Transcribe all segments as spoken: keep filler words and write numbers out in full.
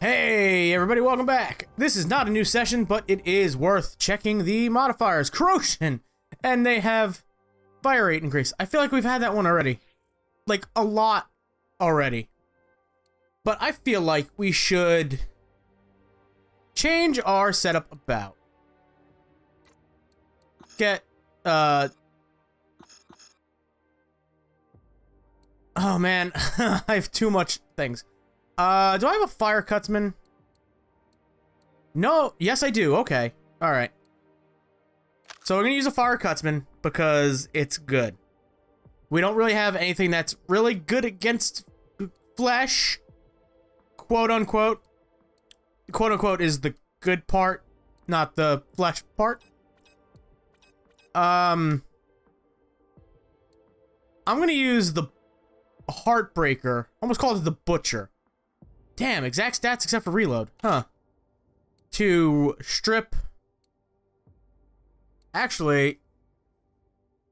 Hey everybody, welcome back. This is not a new session, but it is worth checking the modifiers. Corrosion! And they have fire rate increase. I feel like we've had that one already. Like, a lot already. But I feel like we should change our setup about. Get, uh... Oh man, I have too much things. Uh, do I have a fire Cutsman? No, yes I do, okay. Alright. So we're gonna use a fire Cutsman because it's good. We don't really have anything that's really good against flesh. Quote unquote. Quote unquote is the good part, not the flesh part. Um, I'm gonna use the Heartbreaker. Almost called it the Butcher. Damn, exact stats except for reload. Huh. To strip. Actually,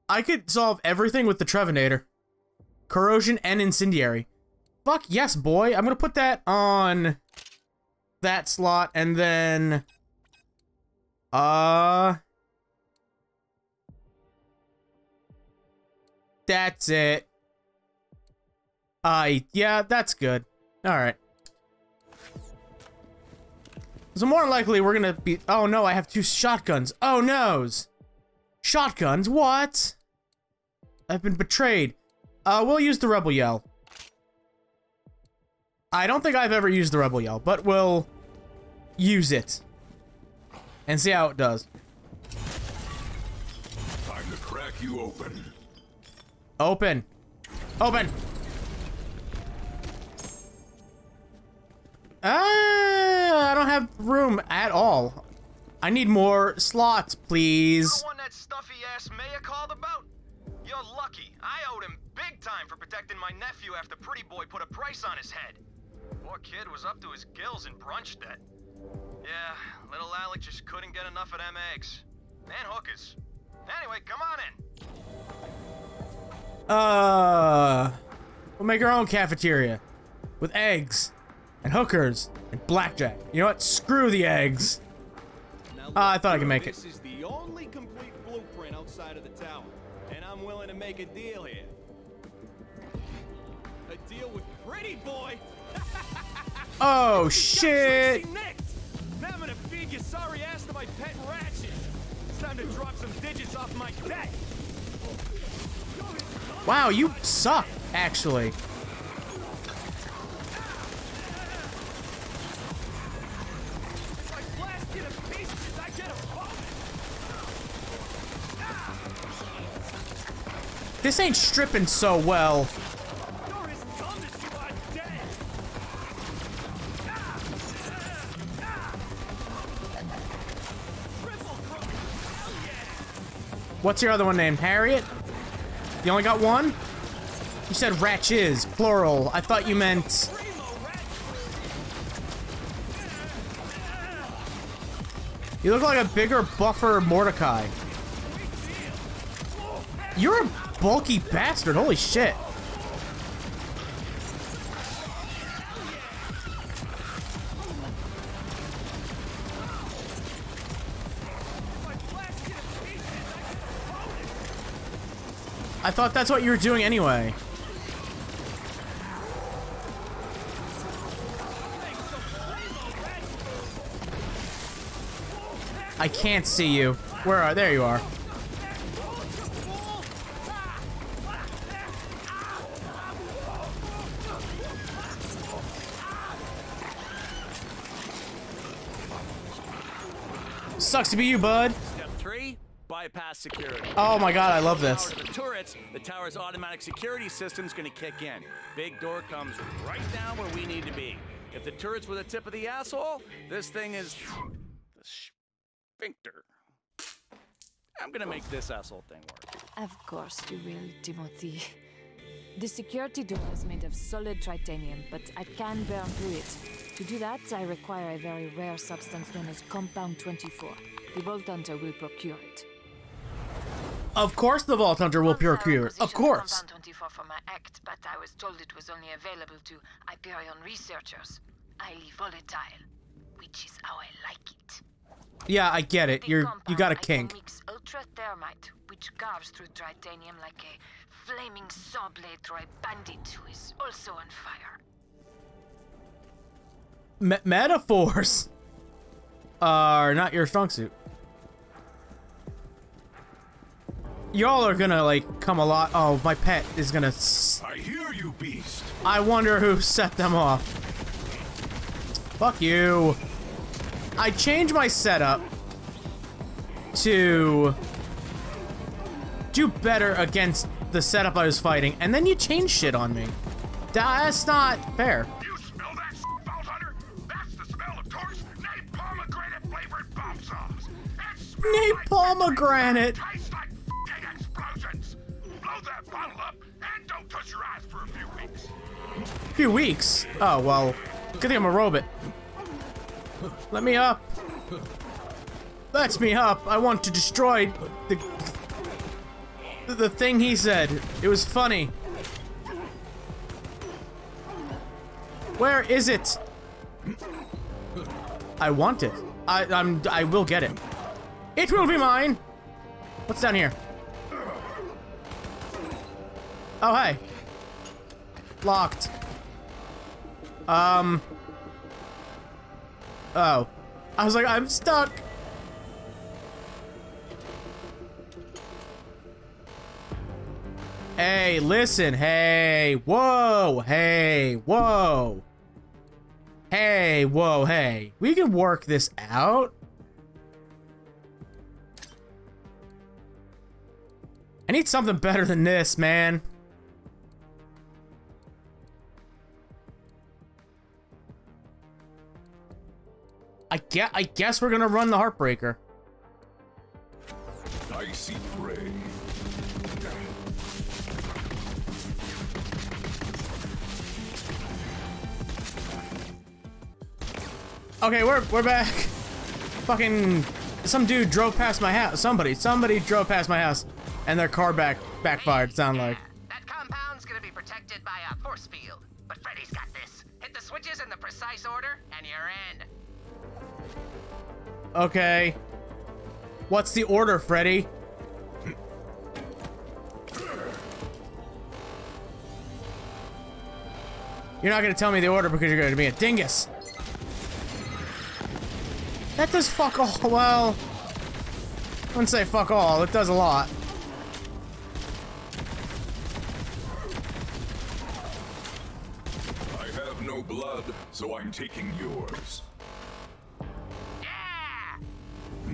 I could solve everything with the Trevenator. Corrosion and Incendiary. Fuck yes, boy. I'm gonna put that on that slot and then... Uh... That's it. Uh, yeah, that's good. Alright. So more than likely we're gonna be- oh no, I have two shotguns. Oh noes! Shotguns? What? I've been betrayed. Uh, we'll use the Rebel Yell. I don't think I've ever used the Rebel Yell, but we'll use it. And see how it does. Time to crack you open. Open. Open! Ah, I don't have room at all. I need more slots, please. You know one that stuffy ass mayor called about? You're lucky. I owed him big time for protecting my nephew after Pretty Boy put a price on his head. Poor kid was up to his gills in brunch debt. Yeah, little Alec just couldn't get enough of them eggs. And hookers. Anyway, come on in. Uh, we'll make our own cafeteria. With eggs. And hookers and blackjack. You know what? Screw the eggs. Now, uh, I thought I could make it. This is the only complete blueprint outside of the tower, and I'm willing to make a deal here. A deal with Pretty Boy. Oh shit! Now I'm gonna feed your sorry ass to my pet ratchet. It's time to drop some digits off my deck. Wow, you suck, actually. This ain't stripping so well. What's your other one named? Harriet? You only got one? You said ratches, plural. I thought you meant... You look like a bigger, buffer Mordecai. You're a bulky bastard, holy shit. I thought that's what you were doing anyway. I can't see you. Where are... There you are. Sucks to be you, bud. Step three, bypass security. Oh my god, I love this. The turrets, the tower's automatic security system's gonna kick in. Big door comes right down where we need to be. If the turret's were the tip of the asshole, this thing is the sphincter. I'm gonna make this asshole thing work. Of course you will, Timothy. The security door is made of solid tritanium, but I can burn through it. To do that, I require a very rare substance known as Compound twenty-four. The Vault Hunter will procure it. Of course the Vault Hunter will procure. Of course. Compound twenty-four for my act, but I was told it was only available to Hyperion researchers. highly volatile, which is how I like it. Yeah, I get it. The You're you got a kink. I can mix ultra thermite, which carves through tritanium like a flaming saw blade through a bandit who is also on fire. Me metaphors are not your strong suit. Y'all are gonna like come a lot. Oh, my pet is gonna. S I hear you, beast. I wonder who set them off. Fuck you. I changed my setup to do better against the setup I was fighting, and then you change shit on me. That's not fair. You smell that smell, Hunter? That's the smell of Torx napalmagranate flavored bomb sauce. Napalmagranate. Like tastes like f***ing explosions. Blow that bottle up and don't touch your eyes for a few weeks. A few weeks? Oh well. Good thing I'm a robot. Let me up. Let me up. I want to destroy the the thing he said. It was funny. Where is it? I want it. I I'm I will get it. It will be mine. What's down here? Oh hey. Locked. Um. Oh, I was like, I'm stuck. Hey, listen, hey, whoa, hey, whoa. Hey, whoa, hey. We can work this out. I need something better than this, man. I guess, I guess we're gonna run the Heartbreaker. Icy prey. Okay, we're we're back. Fucking some dude drove past my house. Somebody, somebody drove past my house, and their car back backfired. Sound like. That compound's gonna be protected by a force field, but Freddy's got this. Hit the switches in the precise order, and you're in. Okay. What's the order, Freddy? You're not gonna tell me the order because you're gonna be a dingus. That does fuck all. Well, I wouldn't say fuck all. It does a lot. I have no blood, so I'm taking yours.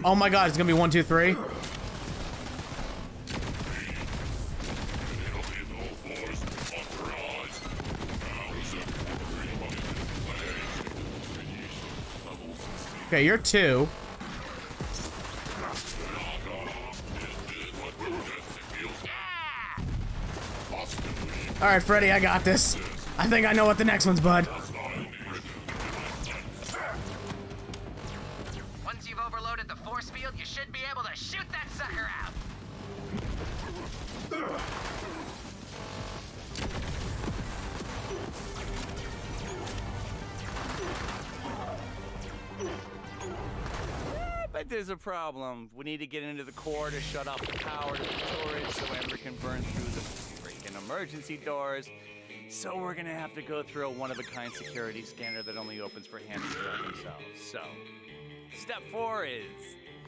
Oh my god, it's gonna be one, two, three. Okay, you're two. Alright, Freddy, I got this. I think I know what the next one's, bud. There's a problem. We need to get into the core to shut off the power to the storage so Amber can burn through the freaking emergency doors. So we're gonna have to go through a one-of-a-kind security scanner that only opens for handles themselves. So, step four is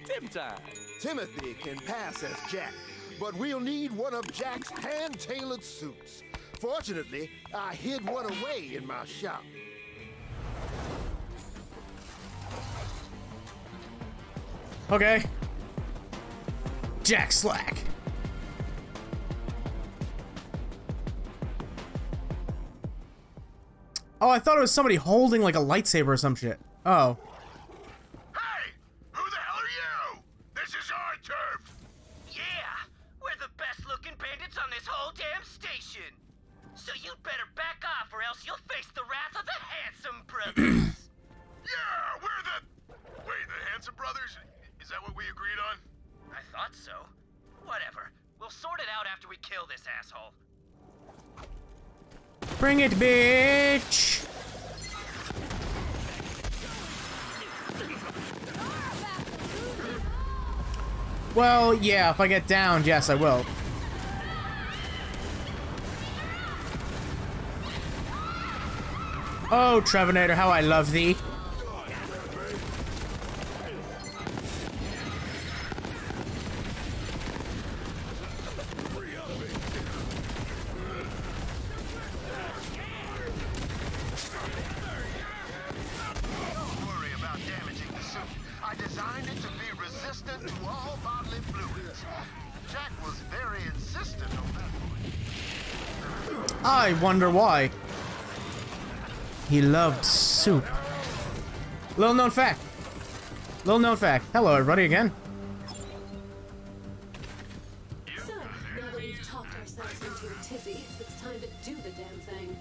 Tim time. Timothy can pass as Jack, but we'll need one of Jack's hand-tailored suits. Fortunately, I hid one away in my shop. Okay. Jack Slack. Oh, I thought it was somebody holding like a lightsaber or some shit. Oh. Hey! Who the hell are you? This is our turf! Yeah! We're the best looking bandits on this whole damn station! So you'd better back off or else you'll face the wrath of the Handsome Brothers! Yeah! We're the... Wait, the Handsome Brothers? Is that what we agreed on? I thought so. Whatever. We'll sort it out after we kill this asshole. Bring it, bitch! Well, yeah, if I get downed, yes, I will. Oh, Trevenator, how I love thee. I wonder why. He loved soup. Little known fact. Little known fact. Hello, everybody, again. So, now that we've talked ourselves into a tizzy, it's time to do the damn thing.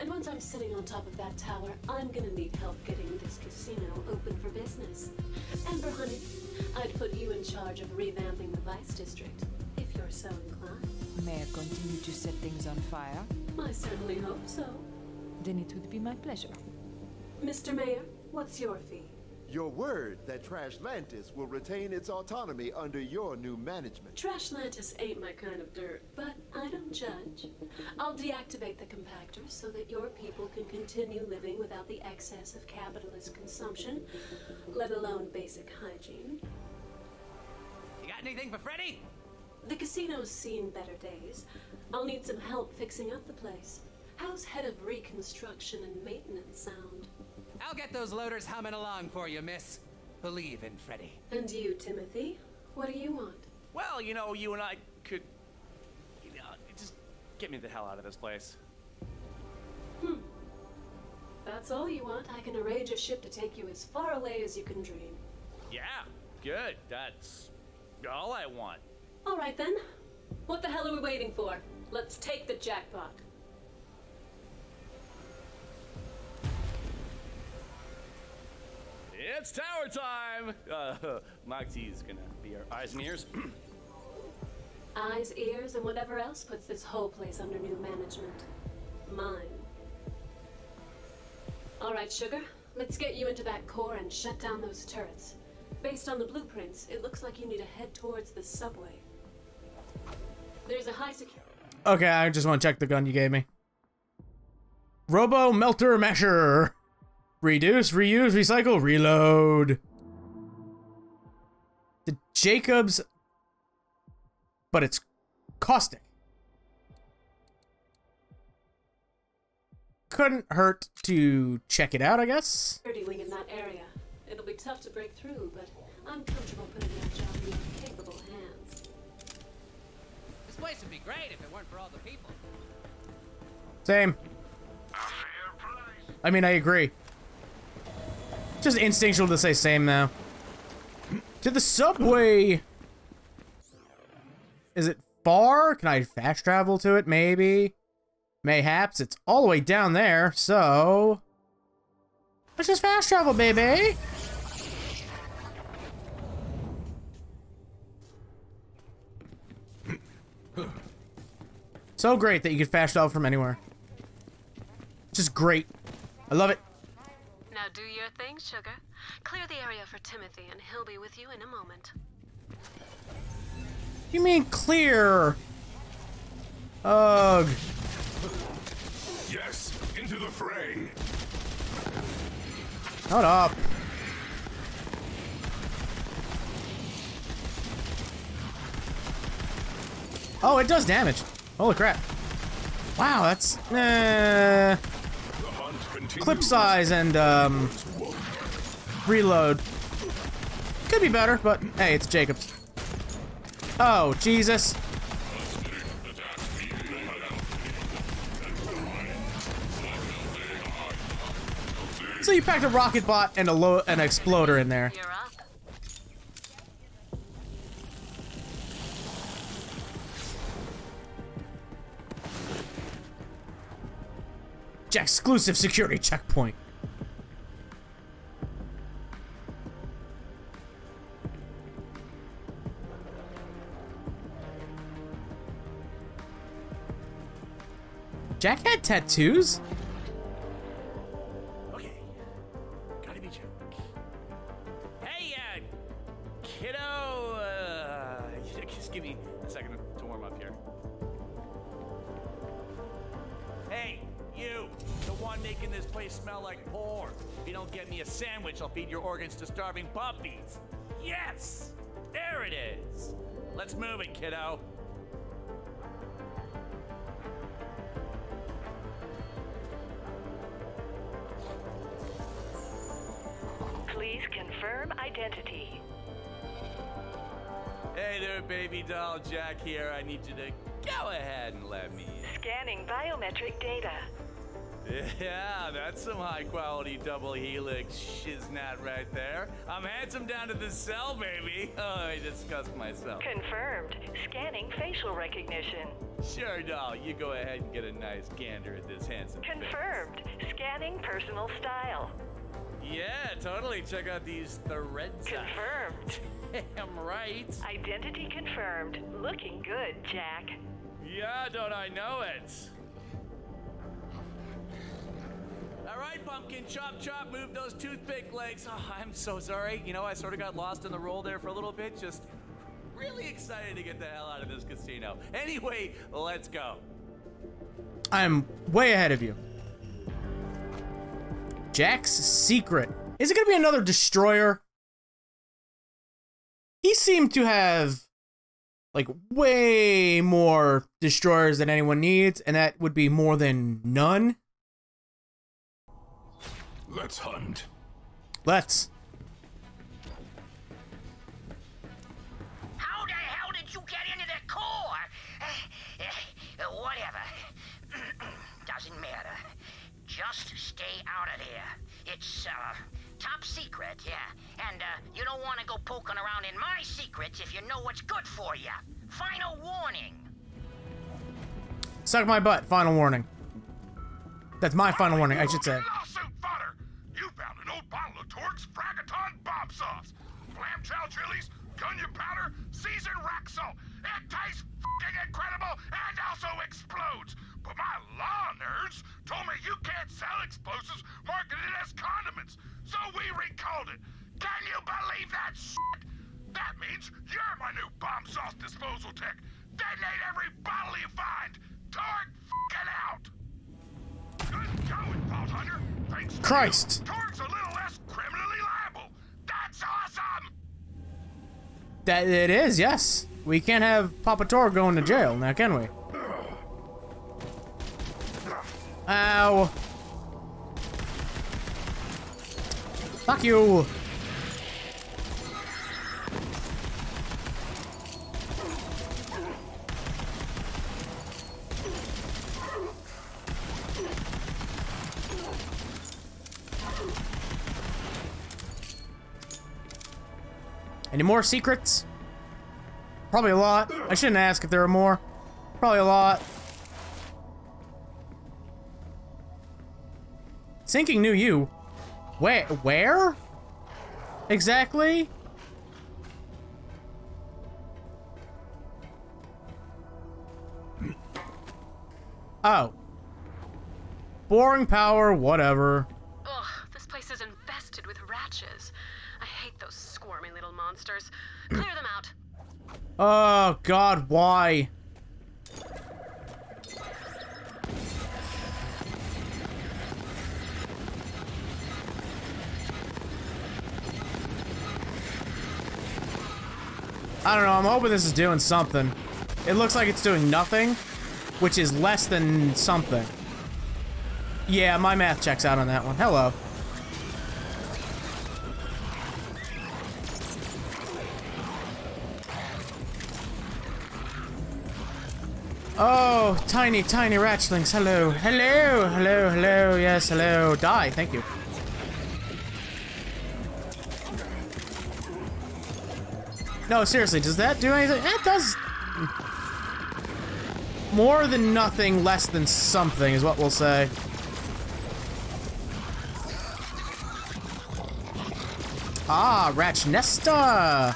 And once I'm sitting on top of that tower, I'm gonna need help getting this casino open for business. Amber, honey, I'd put you in charge of revamping the Vice District, if you're so inclined. May I continue to set things on fire? I certainly hope so. Then it would be my pleasure. Mister Mayor, what's your fee? Your word that Trashlantis will retain its autonomy under your new management. Trashlantis ain't my kind of dirt, but I don't judge. I'll deactivate the compactor so that your people can continue living without the excess of capitalist consumption, let alone basic hygiene. You got anything for Freddy? The casino's seen better days. I'll need some help fixing up the place. How's head of reconstruction and maintenance sound? I'll get those loaders humming along for you, miss. Believe in Freddy. And you, Timothy? What do you want? Well, you know, you and I could... You know, just get me the hell out of this place. Hmm. That's all you want? I can arrange a ship to take you as far away as you can dream. Yeah, good. That's all I want. All right, then. What the hell are we waiting for? Let's take the jackpot. It's tower time! Uh, Moxie's gonna be our eyes and ears. Eyes, ears, and whatever else puts this whole place under new management. Mine. All right, sugar. Let's get you into that core and shut down those turrets. Based on the blueprints, it looks like you need to head towards the subway. There's a high security. Okay, I just want to check the gun you gave me. Robo-melter-masher. Reduce, reuse, recycle, reload. The Jacobs, but it's caustic. Couldn't hurt to check it out, I guess. Dirty wing in that area. It'll be tough to break through, but I'm comfortable putting that job in your capable hands. This place would be great if it weren't for all the people. Same. I mean, I agree. It's just instinctual to say same now. To the subway! Is it far? Can I fast travel to it, maybe? Mayhaps. It's all the way down there, so... Let's just fast travel, baby! So great that you can fast travel from anywhere. Just great. I love it. Now do your thing, sugar. Clear the area for Timothy and he'll be with you in a moment. You mean clear? Ugh. Yes, into the fray. Shut up. Oh, it does damage. Holy crap. Wow, that's uh, clip size and um, reload. Could be better, but hey, it's Jacobs. Oh, Jesus. So you packed a rocket bot and a low an exploder in there. You're up. Exclusive security checkpoint. Jack had tattoos? Hey, uh, kiddo, uh, give me a second to warm up here. Hey, you, the one making this place smell like pork. If you don't get me a sandwich, I'll feed your organs to starving puppies. Yes, there it is. Let's move it, kiddo. Please confirm identity. Hey there, baby doll. Jack here. I need you to go ahead and let me in. Scanning biometric data. Yeah, that's some high-quality double helix shiznat right there. I'm handsome down to the cell, baby. Oh, I disgust myself. Confirmed. Scanning facial recognition. Sure, doll. You go ahead and get a nice gander at this handsome Confirmed. Face. Scanning personal style. Yeah, totally. Check out these threads. Confirmed. I'm right. Identity confirmed. Looking good, Jack. Yeah, don't I know it? All right, Pumpkin, chop, chop, move those toothpick legs. Oh, I'm so sorry. You know, I sort of got lost in the roll there for a little bit. Just really excited to get the hell out of this casino. Anyway, let's go. I'm way ahead of you. Jack's secret. Is it going to be another destroyer? He seemed to have, like, way more destroyers than anyone needs, and that would be more than none. Let's hunt. Let's. How the hell did you get into the core? Whatever. Doesn't matter. Just stay out of there. It's, uh, top secret, yeah. And, uh, you don't want to go poking around in my secrets if you know what's good for you. Final warning. Suck my butt. Final warning. That's my final warning, I should say. Lawsuit fodder. You found an old bottle of Torx Fragaton Bomb Sauce. Flam Chow Chilies, Gunya Powder, Seasoned Rack Salt. It tastes f***ing incredible and also explodes. But my law nerds told me you can't sell explosives marketed as condiments, so we recalled it. Can you believe that shit? That means you're my new bomb sauce disposal tech. Detonate every bottle you find. Torque f***ing out. Good going, Vault Hunter. Thanks to Christ. You, Torque's a little less criminally liable. That's awesome. That it is, yes. We can't have Papa Torque going to jail now, can we? Ow. Fuck you. Any more secrets? Probably a lot. I shouldn't ask if there are more. Probably a lot. Sinking new you. Where? Where? Exactly? Oh. Boring power, whatever. Ugh, this place is infested with ratchets. I hate those squirmy little monsters. Clear them out. Oh, God, why? I don't know, I'm hoping this is doing something. It looks like it's doing nothing, which is less than something. Yeah, my math checks out on that one. Hello. Oh, tiny, tiny ratchlings. Hello. Hello, hello, hello. Yes, hello. Die. Thank you. No, seriously, does that do anything? It does... More than nothing, less than something is what we'll say. Ah, Ratchnesta!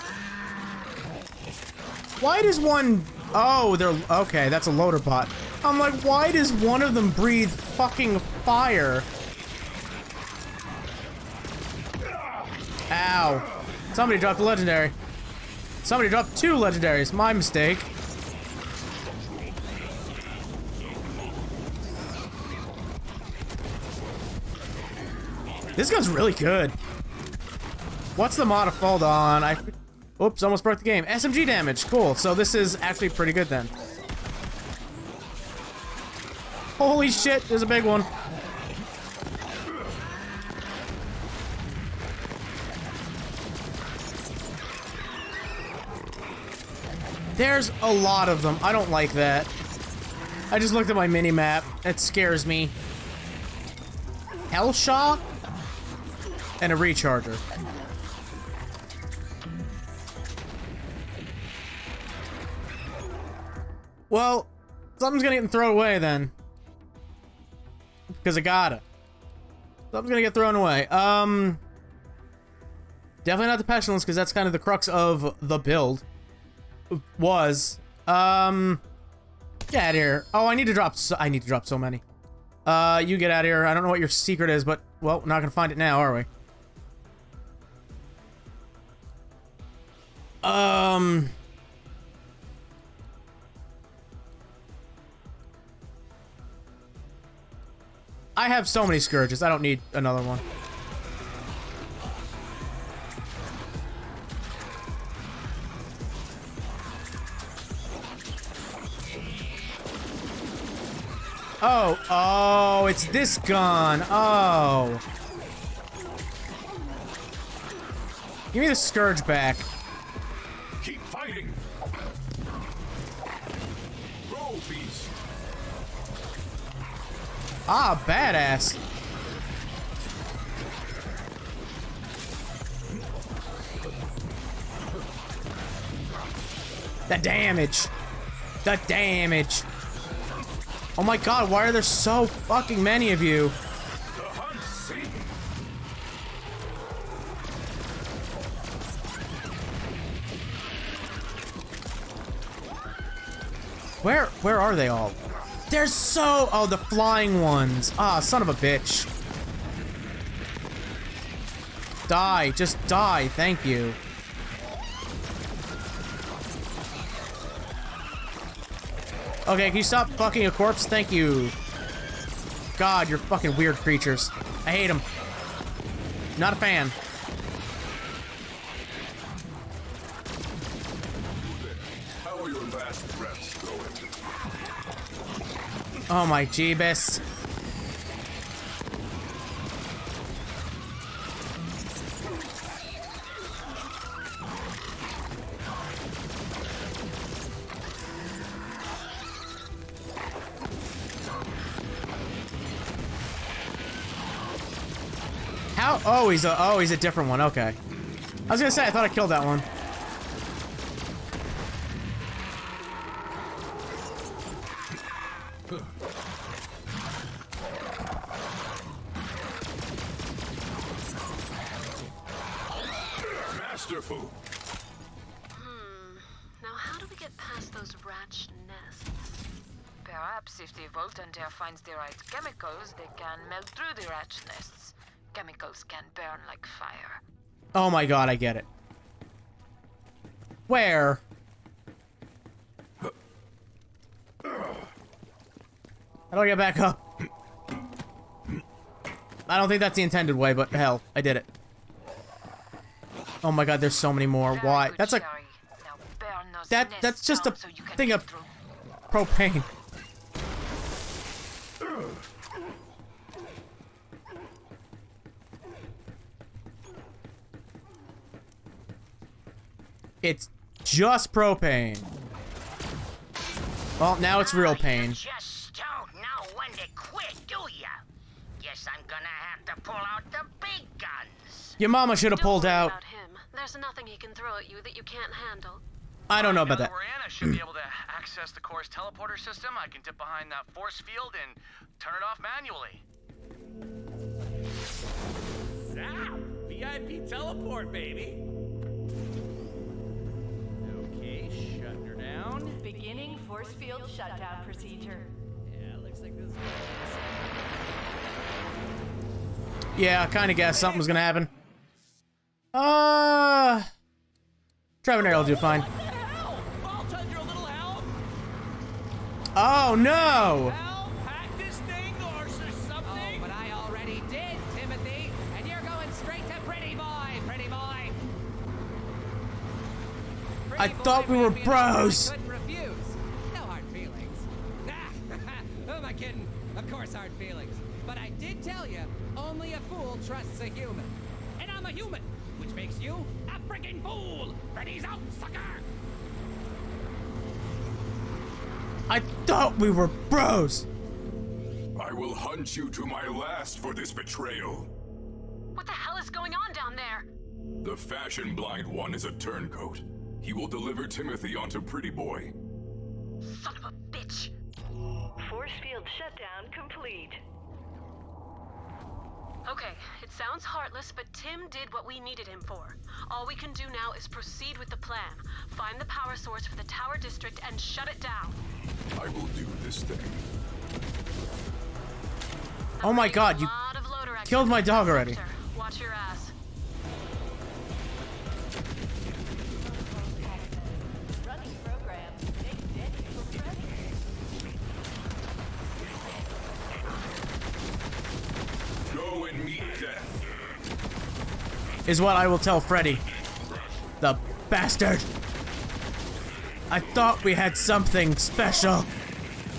Why does one... Oh, they're... Okay, that's a loader bot. I'm like, why does one of them breathe fucking fire? Ow. Somebody dropped a legendary. Somebody dropped two legendaries. My mistake. This gun's really good. What's the mod I fall on? I, oops, almost broke the game. S M G damage. Cool. So this is actually pretty good then. Holy shit, there's a big one. There's a lot of them. I don't like that. I just looked at my mini map. It scares me. Hellshaw and a recharger. Well, something's gonna get thrown away then. Because I gotta. Something's gonna get thrown away. Um, definitely not the Pestilence, because that's kind of the crux of the build. Was um get out of here. Oh, I need to drop so I need to drop so many. Uh you get out of here. I don't know what your secret is, but well, we're not gonna find it now, are we? Um I have so many Scourges, I don't need another one. Oh, oh, it's this gun. Oh. Give me the Scourge back. Keep fighting. Roll, beast. Ah, badass. The damage. The damage. Oh my god, why are there so fucking many of you? Where, where are they all? There's so, oh, the flying ones. Ah, son of a bitch. Die, just die, thank you. Okay, can you stop fucking a corpse? Thank you. God, you're fucking weird creatures. I hate them. Not a fan. How are your last breaths going? Oh my Jeebus. Oh, he's a oh, he's a different one. Okay, I was gonna say I thought I killed that one. Masterful. Hmm. Now, how do we get past those rat's nests? Perhaps if the Voltander finds the right chemicals, they can melt through the rat's nests. Chemicals can burn like fire. Oh my god, I get it. Where? How do I get back up? I don't think that's the intended way, but hell, I did it. Oh my god, there's so many more. Very Why? That's a... That, that's just a so thing of propane. It's just propane. Well, now it's real pain. You just don't know when to quit, do ya? Guess I'm gonna have to pull out the big guns. Your mama should have pulled out. About him. There's nothing he can throw at you that you can't handle. I don't know about that. Oriana should be able to access the core's teleporter system. I can dip behind that force field and turn it off manually. Ah, V I P teleport, baby. Beginning force field shutdown procedure. Yeah, looks like this. Yeah, I kind of guessed something was gonna happen. Uh, Trevenator will do fine. Oh no! I thought we were bros. No hard feelings. Who am I kidding? Of course, hard feelings. But I did tell you, only a fool trusts a human. And I'm a human, which makes you a freaking fool. Freddy's out, sucker. I thought we were bros. I will hunt you to my last for this betrayal. What the hell is going on down there? The fashion blind one is a turncoat. He will deliver Timothy onto Pretty Boy. Son of a bitch! Force field shutdown complete. Okay, it sounds heartless, but Tim did what we needed him for. All we can do now is proceed with the plan. Find the power source for the tower district and shut it down. I will do this thing. Oh my god, you killed my dog already. Watch your ass. Is what I will tell Freddy. The bastard. I thought we had something special.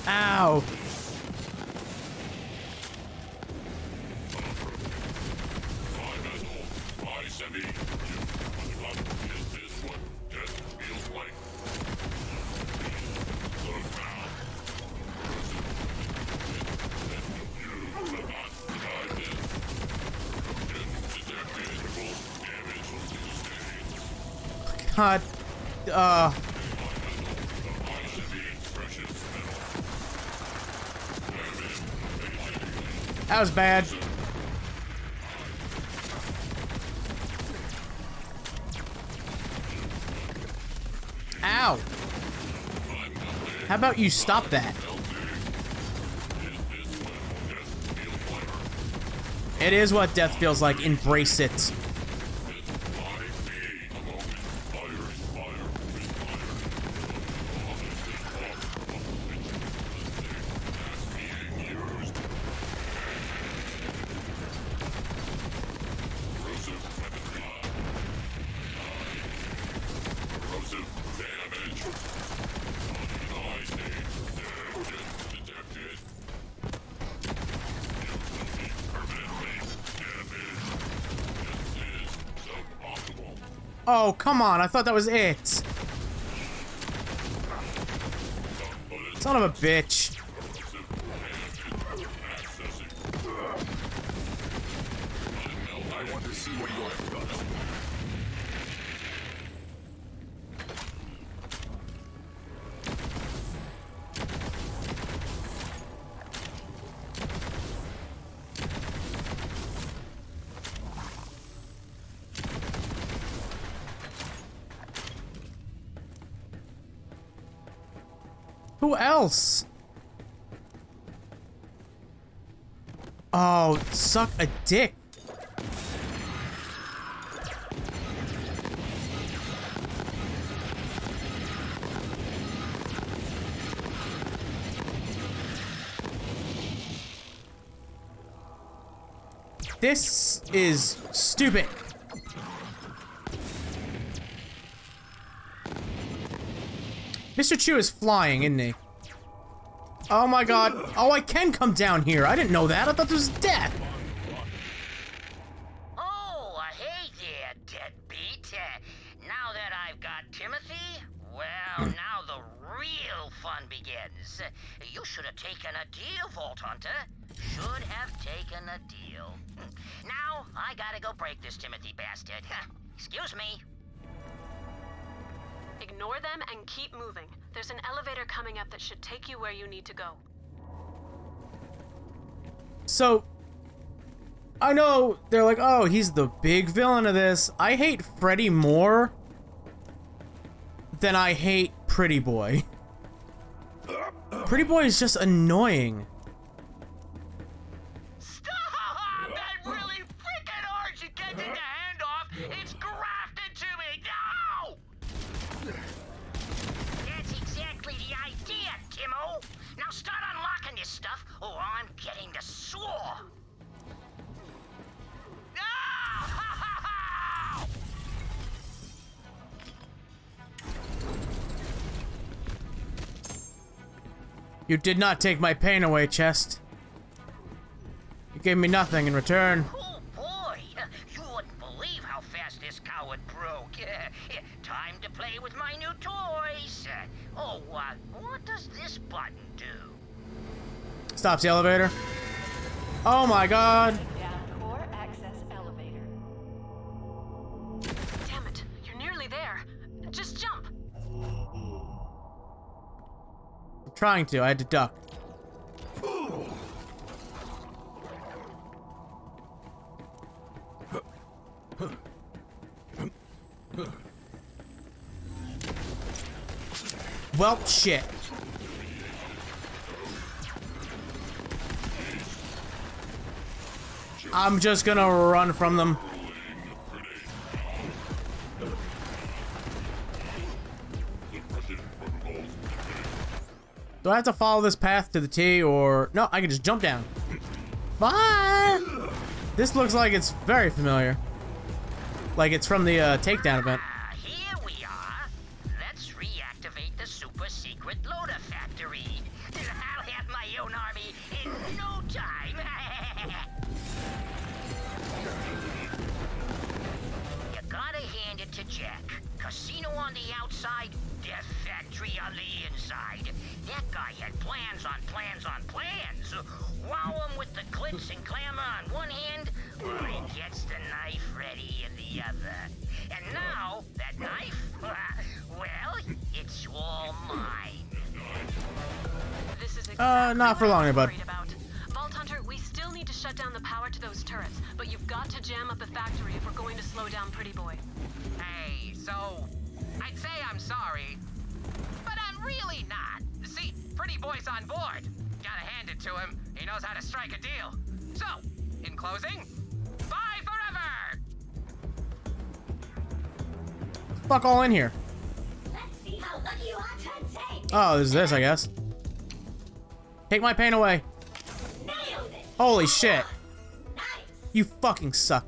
Ow. God, uh... that was bad. Ow! How about you stop that? It is what death feels like. Embrace it. Oh, come on. I thought that was it. Son of a bitch. Who else? Oh, suck a dick. This is stupid. Mister Chu is flying, isn't he? Oh my god. Oh, I can come down here. I didn't know that. I thought this was death. Oh, hey there, deadbeat. Uh, now that I've got Timothy, well, now the real fun begins. You should have taken a deal, Vault Hunter. Should have taken a deal. Now, I gotta go break this Timothy bastard. Excuse me. Ignore them and keep moving. There's an elevator coming up that should take you where you need to go. So, I know they're like, oh, he's the big villain of this. I hate Freddy more than I hate Pretty Boy. Pretty Boy is just annoying. You did not take my pain away, Chest. You gave me nothing in return. Oh boy, you wouldn't believe how fast this coward broke. Time to play with my new toys. Oh, uh, what does this button do? Stops the elevator. Oh my god. Trying to, I had to duck. Well, shit. I'm just gonna run from them. Do I have to follow this path to the T, or... No, I can just jump down. Bye! This looks like it's very familiar. Like it's from the uh, takedown event. Ah, here we are. Let's reactivate the super secret loader factory. I'll have my own army in no time. You gotta hand it to Jack. Casino on the outside, death factory on the inside. That guy had plans on plans on plans. Wow him with the clips and clamor on one hand, while he gets the knife ready in the other. And now, that knife, well, it's all mine. This is exactly uh, not for long, bud. Vault Hunter, we still need to shut down the power to those turrets, but you've got to jam up the factory if we're going to slow down Pretty Boy. Hey, so, I'd say I'm sorry, but I'm really not. See, Pretty Boy's on board. Gotta hand it to him. He knows how to strike a deal. So, in closing, bye forever! Fuck all in here. Let's see how lucky you are today. Oh, there's this, I guess. Take my pain away. Nailed it. Holy shit. Nice. You fucking suck.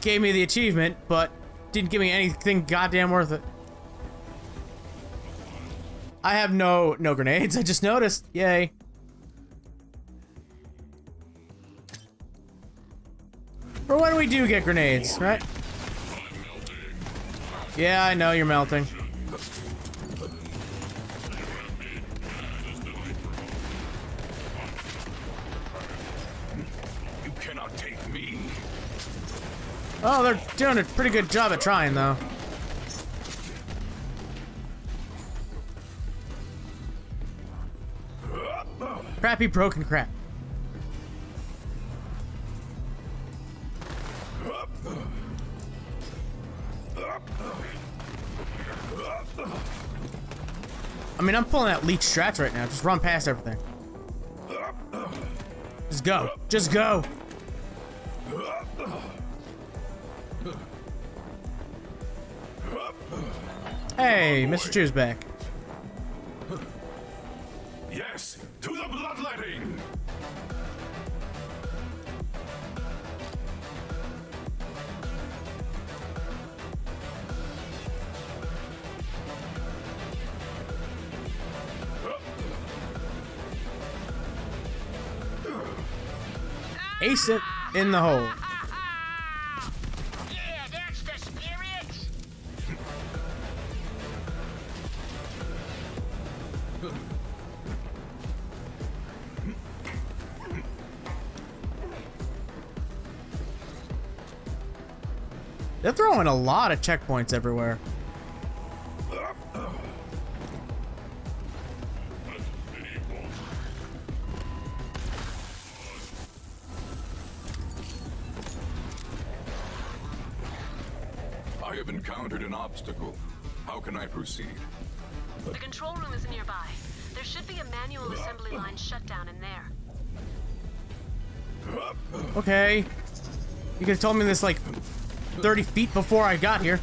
Gave me the achievement, but didn't give me anything goddamn worth it. I have no no grenades, I just noticed. Yay. For when we do get grenades, right? Yeah, I know you're melting. You cannot take me. Oh, they're doing a pretty good job at trying, though. Crappy broken crap. I mean, I'm pulling out leech strats right now. Just run past everything. Just go. Just go. Hey, Mister Chew's back. Yes. To the bloodletting! Ace it in the hole. Yeah, that's the spirit. They're throwing a lot of checkpoints everywhere. I have encountered an obstacle. How can I proceed? The control room is nearby. There should be a manual assembly line shutdown in there. Okay. You could have told me this, like... thirty feet before I got here.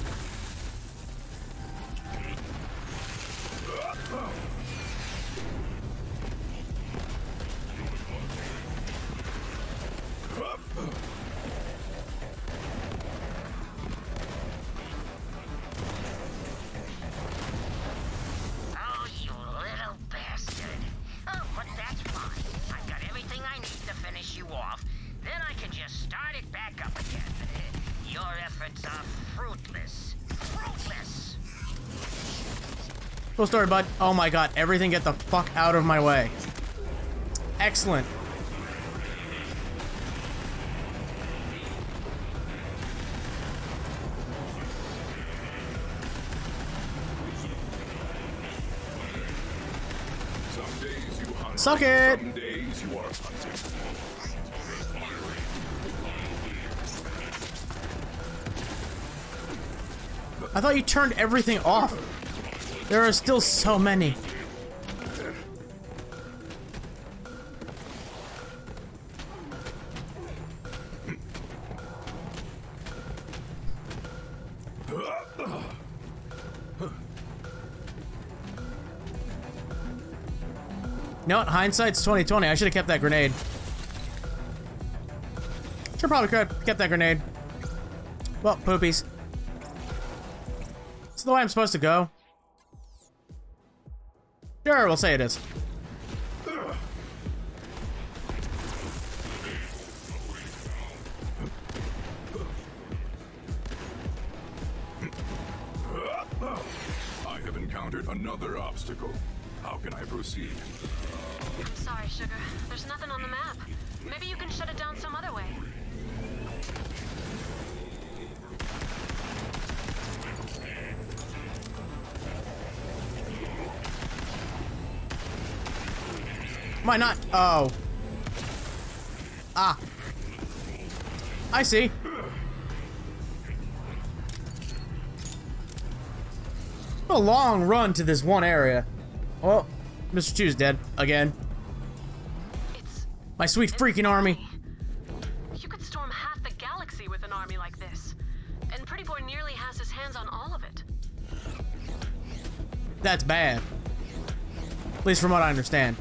Cool story, bud. Oh my god, everything, get the fuck out of my way. Excellent. Suck it! I thought you turned everything off. There are still so many. You know what? Hindsight's twenty twenty. I should have kept that grenade. Sure, probably could have kept that grenade. Well, poopies. It's the way I'm supposed to go. Sure, we'll say it is. I have encountered another obstacle. How can I proceed? Sorry, Sugar. There's nothing on the map. Maybe you can shut it down some other way. Why not? Oh. Ah. I see. A long run to this one area. Well, Mister Chu's dead again. It's my sweet freaking army. You could storm half the galaxy with an army like this. And Pretty Boy nearly has his hands on all of it. That's bad. At least from what I understand.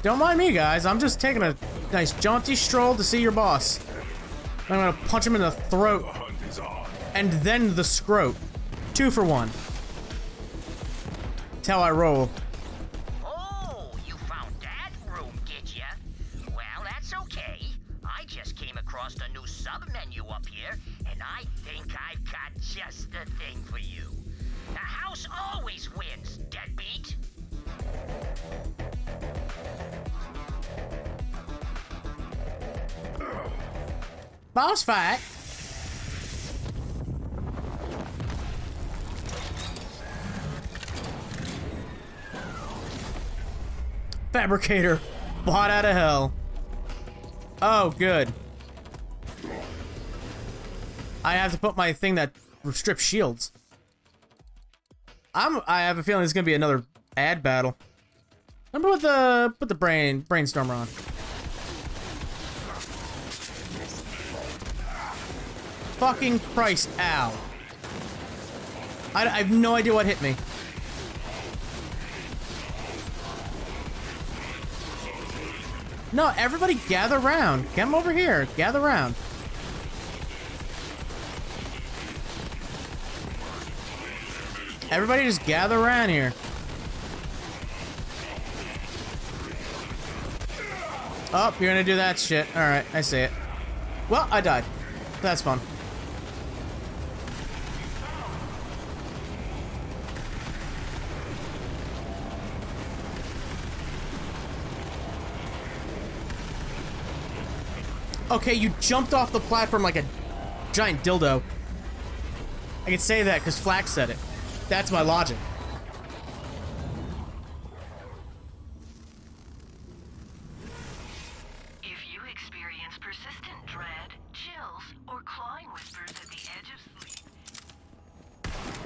Don't mind me, guys. I'm just taking a nice jaunty stroll to see your boss. I'm gonna punch him in the throat. And then the scrote. Two for one. That's how I roll. Oh, you found that room, did ya? Well, that's okay. I just came across a new sub-menu up here, and I think I've got just the thing for you. The house always wins, deadbeat. Boss fight. Fabricator bought out of hell. Oh, good. I have to put my thing that restricts shields. I'm. I have a feeling it's gonna be another ad battle. I'm gonna put the put the brain brainstormer on. Fucking Christ, ow. I, I have no idea what hit me. No, everybody gather round. Get them over here. Gather round. Everybody just gather around here. Oh, you're gonna do that shit. Alright, I see it. Well, I died. That's fun. Okay, you jumped off the platform like a giant dildo. I can say that because Flack said it. That's my logic. If you experience persistent dread, chills, or clawing whispers at the edge of sleep,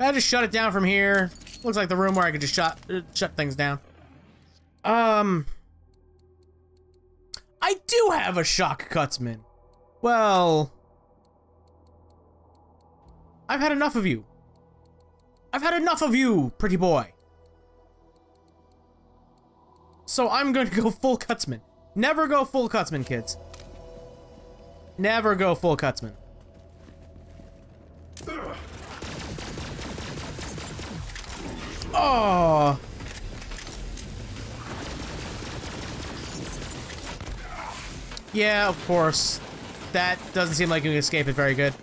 I just shut it down from here. Looks like the room where I could just shut uh, shut things down. Um. I do have a shock Cutsman. Well, I've had enough of you. I've had enough of you, Pretty Boy. So I'm gonna go full Cutsman. Never go full Cutsman, kids. Never go full Cutsman. Oh. Yeah, of course. that doesn't seem like you can escape it very good.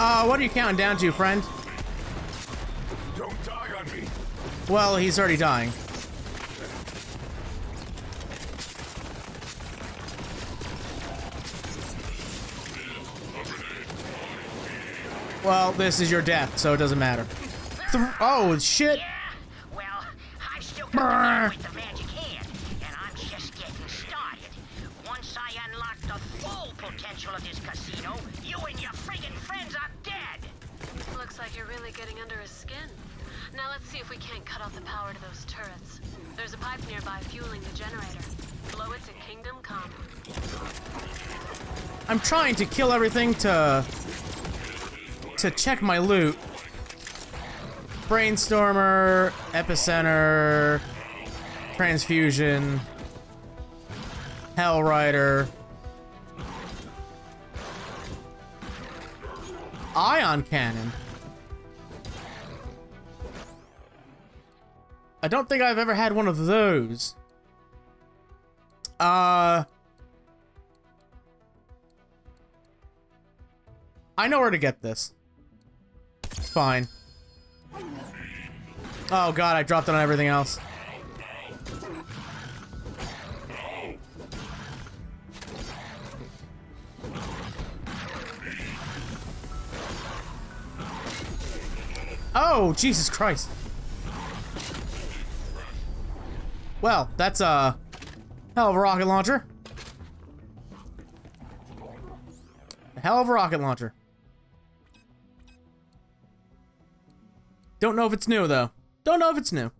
Uh, what are you counting down to, friend? Don't die on me. Well, he's already dying. Well, this is your death, so it doesn't matter. Th oh, shit! Yeah. Well, I still can't with the magic hand, and I'm just getting started. Once I unlock the full potential of this casino, you and your friggin' friends are dead! Looks like you're really getting under his skin. Now let's see if we can't cut off the power to those turrets. There's a pipe nearby fueling the generator. Blow it to Kingdom Come. I'm trying to kill everything to... to check my loot. Brainstormer, Epicenter, Transfusion, Hellrider, Ion Cannon. I don't think I've ever had one of those. Uh, I know where to get this. It's fine. Oh god, I dropped it on everything else. Oh, Jesus Christ. Well, that's a hell of a rocket launcher. A hell of a rocket launcher. Don't know if it's new, though. Don't know if it's new.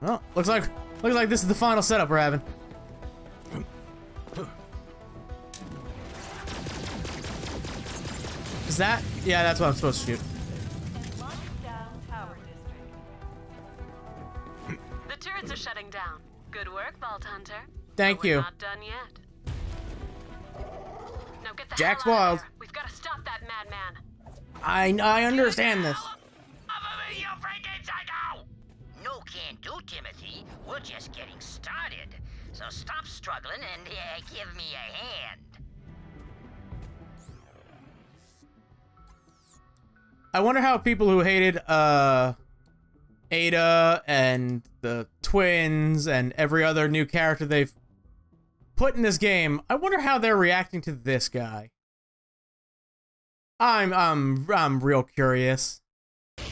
Well, looks like, looks like this is the final setup we're having. Is that? Yeah, that's what I'm supposed to shoot. Turrets are shutting down. Good work, Vault Hunter. Thank you. We're not done yet. Now get the Jack's hell out wild. Of here. We've got to stop that madman. I I understand this. Over me, you freaking psycho! No can do, Timothy. We're just getting started. So stop struggling and uh, give me a hand. I wonder how people who hated uh. Ada and the twins and every other new character they've put in this game. I wonder how they're reacting to this guy. I'm I'm I'm real curious. The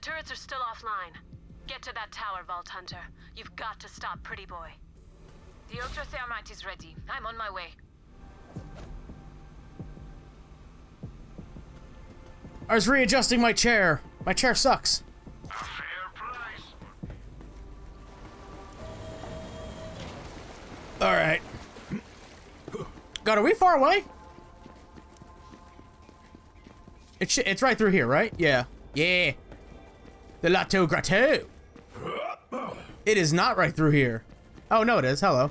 turrets are still offline. Get to that tower, Vault Hunter. You've got to stop Pretty Boy. The Ultra Thermite is ready. I'm on my way. I was readjusting my chair. My chair sucks. A fair price. All right. God, are we far away? It sh it's right through here, right? Yeah. Yeah. The Lotto Grotto. It is not right through here. Oh, no, it is. Hello.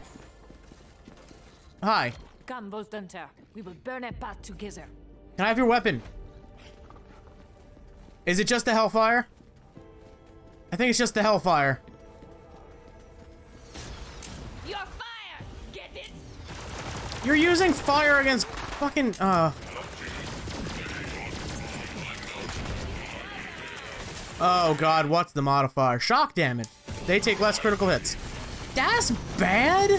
Hi. Come, Vault Hunter. We will burn a path together. Can I have your weapon? Is it just the Hellfire? I think it's just the Hellfire. You're fire. Get it? You're using fire against fucking uh oh god, what's the modifier? Shock damage. They take less critical hits. That's bad.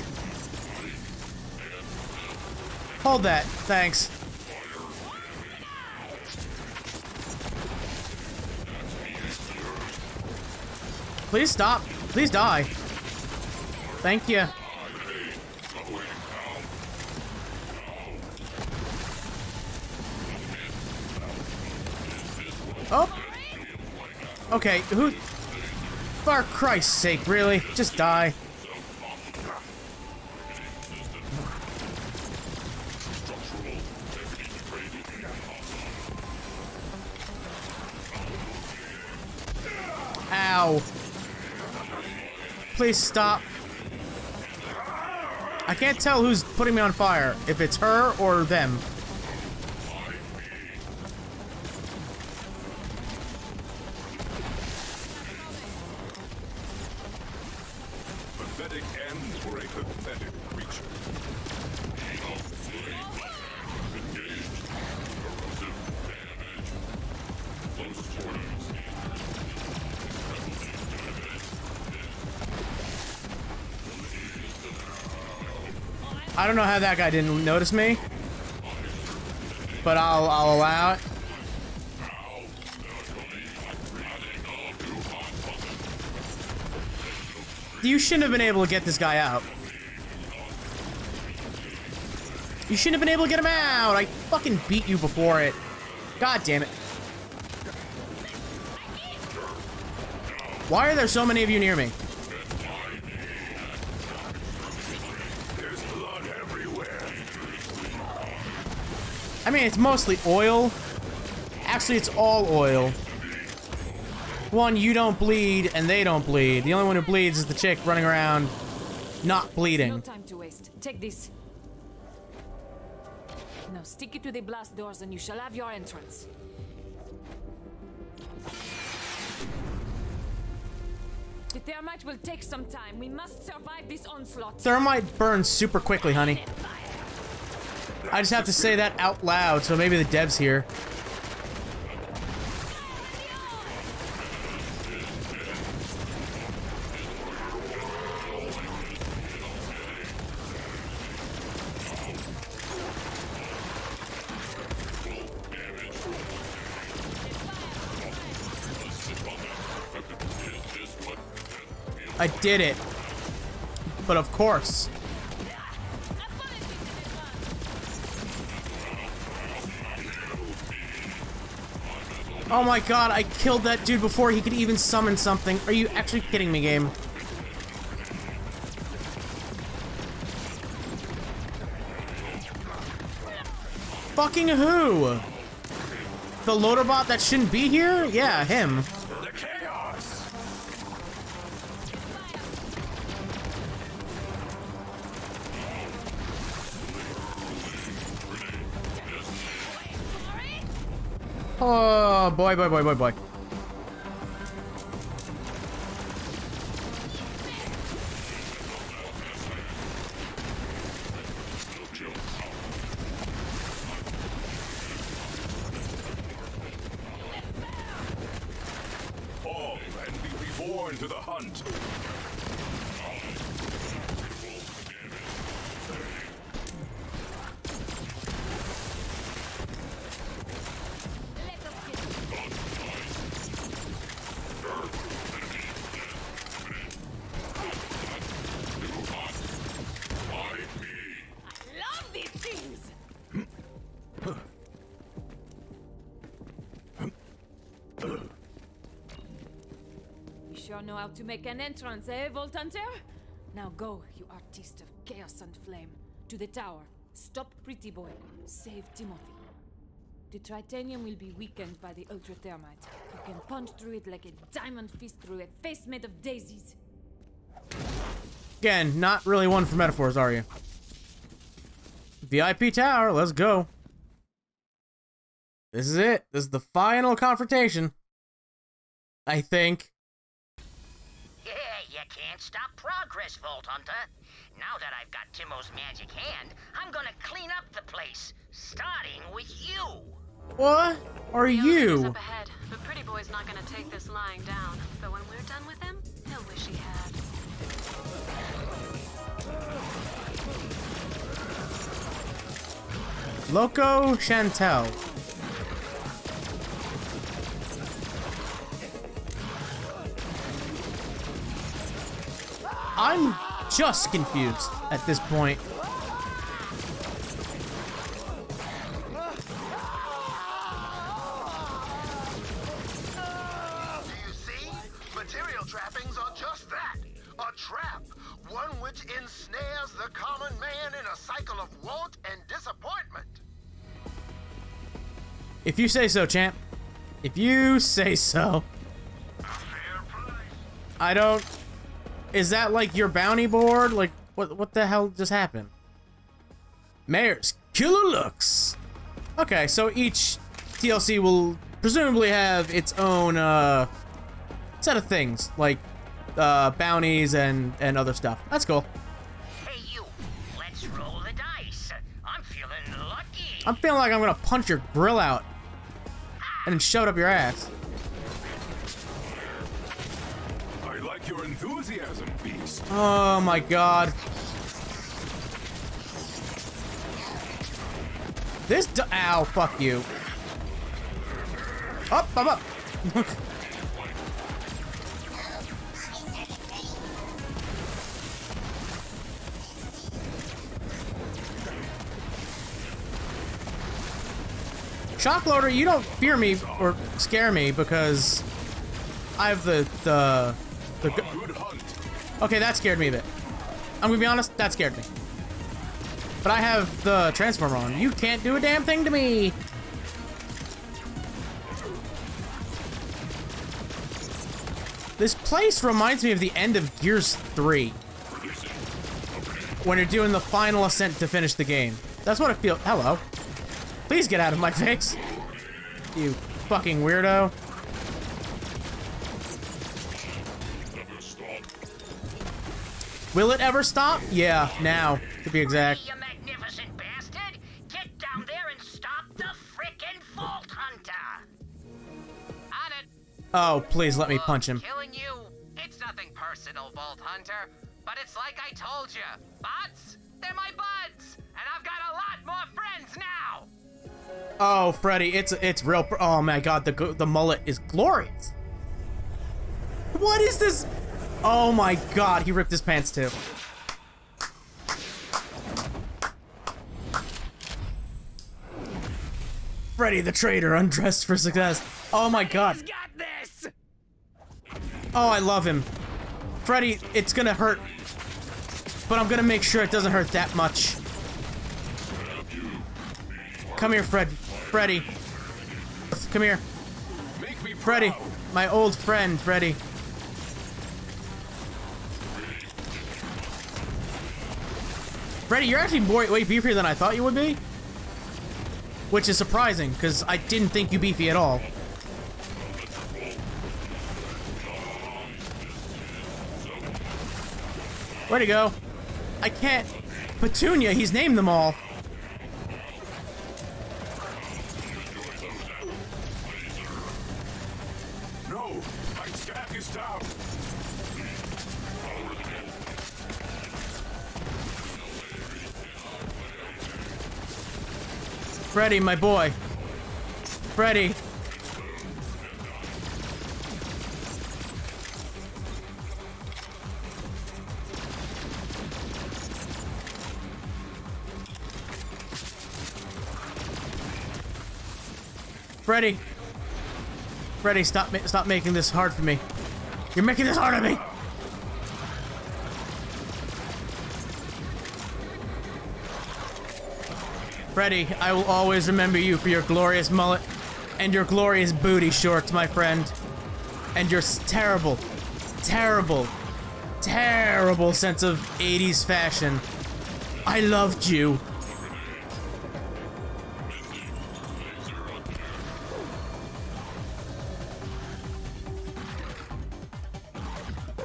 Hold that. Thanks. Please stop. Please die. Thank you. Oh. Okay, who... For Christ's sake, really? Just die. Ow. Please stop. I can't tell who's putting me on fire, if it's her or them. I don't know how that guy didn't notice me, but I'll, I'll allow it. You shouldn't have been able to get this guy out. You shouldn't have been able to get him out. I fucking beat you before it. God damn it. Why are there so many of you near me? I mean, it's mostly oil. Actually, it's all oil. One, you don't bleed, and they don't bleed. The only one who bleeds is the chick running around, not bleeding. No time to waste. Take this. Now stick it to the blast doors, and you shall have your entrance. The thermite will take some time. We must survive this onslaught. Thermite burns super quickly, honey. I just have to say that out loud, so maybe the devs hear. I did it. But of course. Oh my god, I killed that dude before he could even summon something. Are you actually kidding me, game? Fucking who? The loader bot that shouldn't be here? Yeah, him. Oh, boy, boy, boy, boy, boy. All and be reborn to the hunt. To make an entrance, eh, Vault Hunter? Now go, you artist of chaos and flame. To the tower. Stop Pretty Boy. Save Timothy. The Tritanium will be weakened by the Ultra Thermite. You can punch through it like a diamond fist through a face made of daisies. Again, not really one for metaphors, are you? V I P tower, let's go. This is it. This is the final confrontation. I think. Can't stop progress, Vault Hunter. Now that I've got Timo's magic hand, I'm gonna clean up the place, starting with you. What are you? Up ahead, but Pretty Boy's not gonna take this lying down. But when we're done with him, he'll wish he had. Loco Chantel. I'm just confused at this point. Do you see If you say so, champ. If you say so. I don't... Is that like your bounty board? Like, what, what the hell just happened? Mayor's Killer Looks. Okay, so each T L C will presumably have its own uh, set of things, like uh, bounties and, and other stuff. That's cool. Hey, you. Let's roll the dice. I'm feeling lucky. I'm feeling like I'm going to punch your grill out and then shove it up your ass. I like your enthusiasm, beast. Oh, my God. This d- Ow, fuck you. Up, I'm up. Shockloader, you don't fear me or scare me because I have the, the, the gu- Okay, that scared me a bit. I'm gonna be honest, that scared me. But I have the Transformer on. You can't do a damn thing to me. This place reminds me of the end of Gears three. When you're doing the final ascent to finish the game. That's what it feels. Hello. Please get out of my face. You fucking weirdo. Will it ever stop? Yeah, now, to be exact. Oh, please let me punch him. Killing you. It's nothing personal, Vault Hunter, but it's like I told you. Bots, they're my buds, and I've got a lot more friends now. Oh, Freddy, it's it's real. Pr oh my God, the the mullet is glorious. What is this? Oh my God, he ripped his pants too. Freddy the traitor, undressed for success. Oh my God. Oh, I love him. Freddy, it's gonna hurt. But I'm gonna make sure it doesn't hurt that much. Come here, Fred. Freddy. Come here. Freddy. My old friend, Freddy. Freddy, you're actually more, way beefier than I thought you would be. Which is surprising, because I didn't think you beefy at all. Way to go. I can't... Petunia, he's named them all. No, my staff is down. Freddy, my boy. Freddy. Freddy, Freddy, stop! Ma stop making this hard for me. You're making this hard on me. Freddy, I will always remember you for your glorious mullet and your glorious booty shorts, my friend, and your terrible, terrible, terrible sense of eighties fashion. I loved you.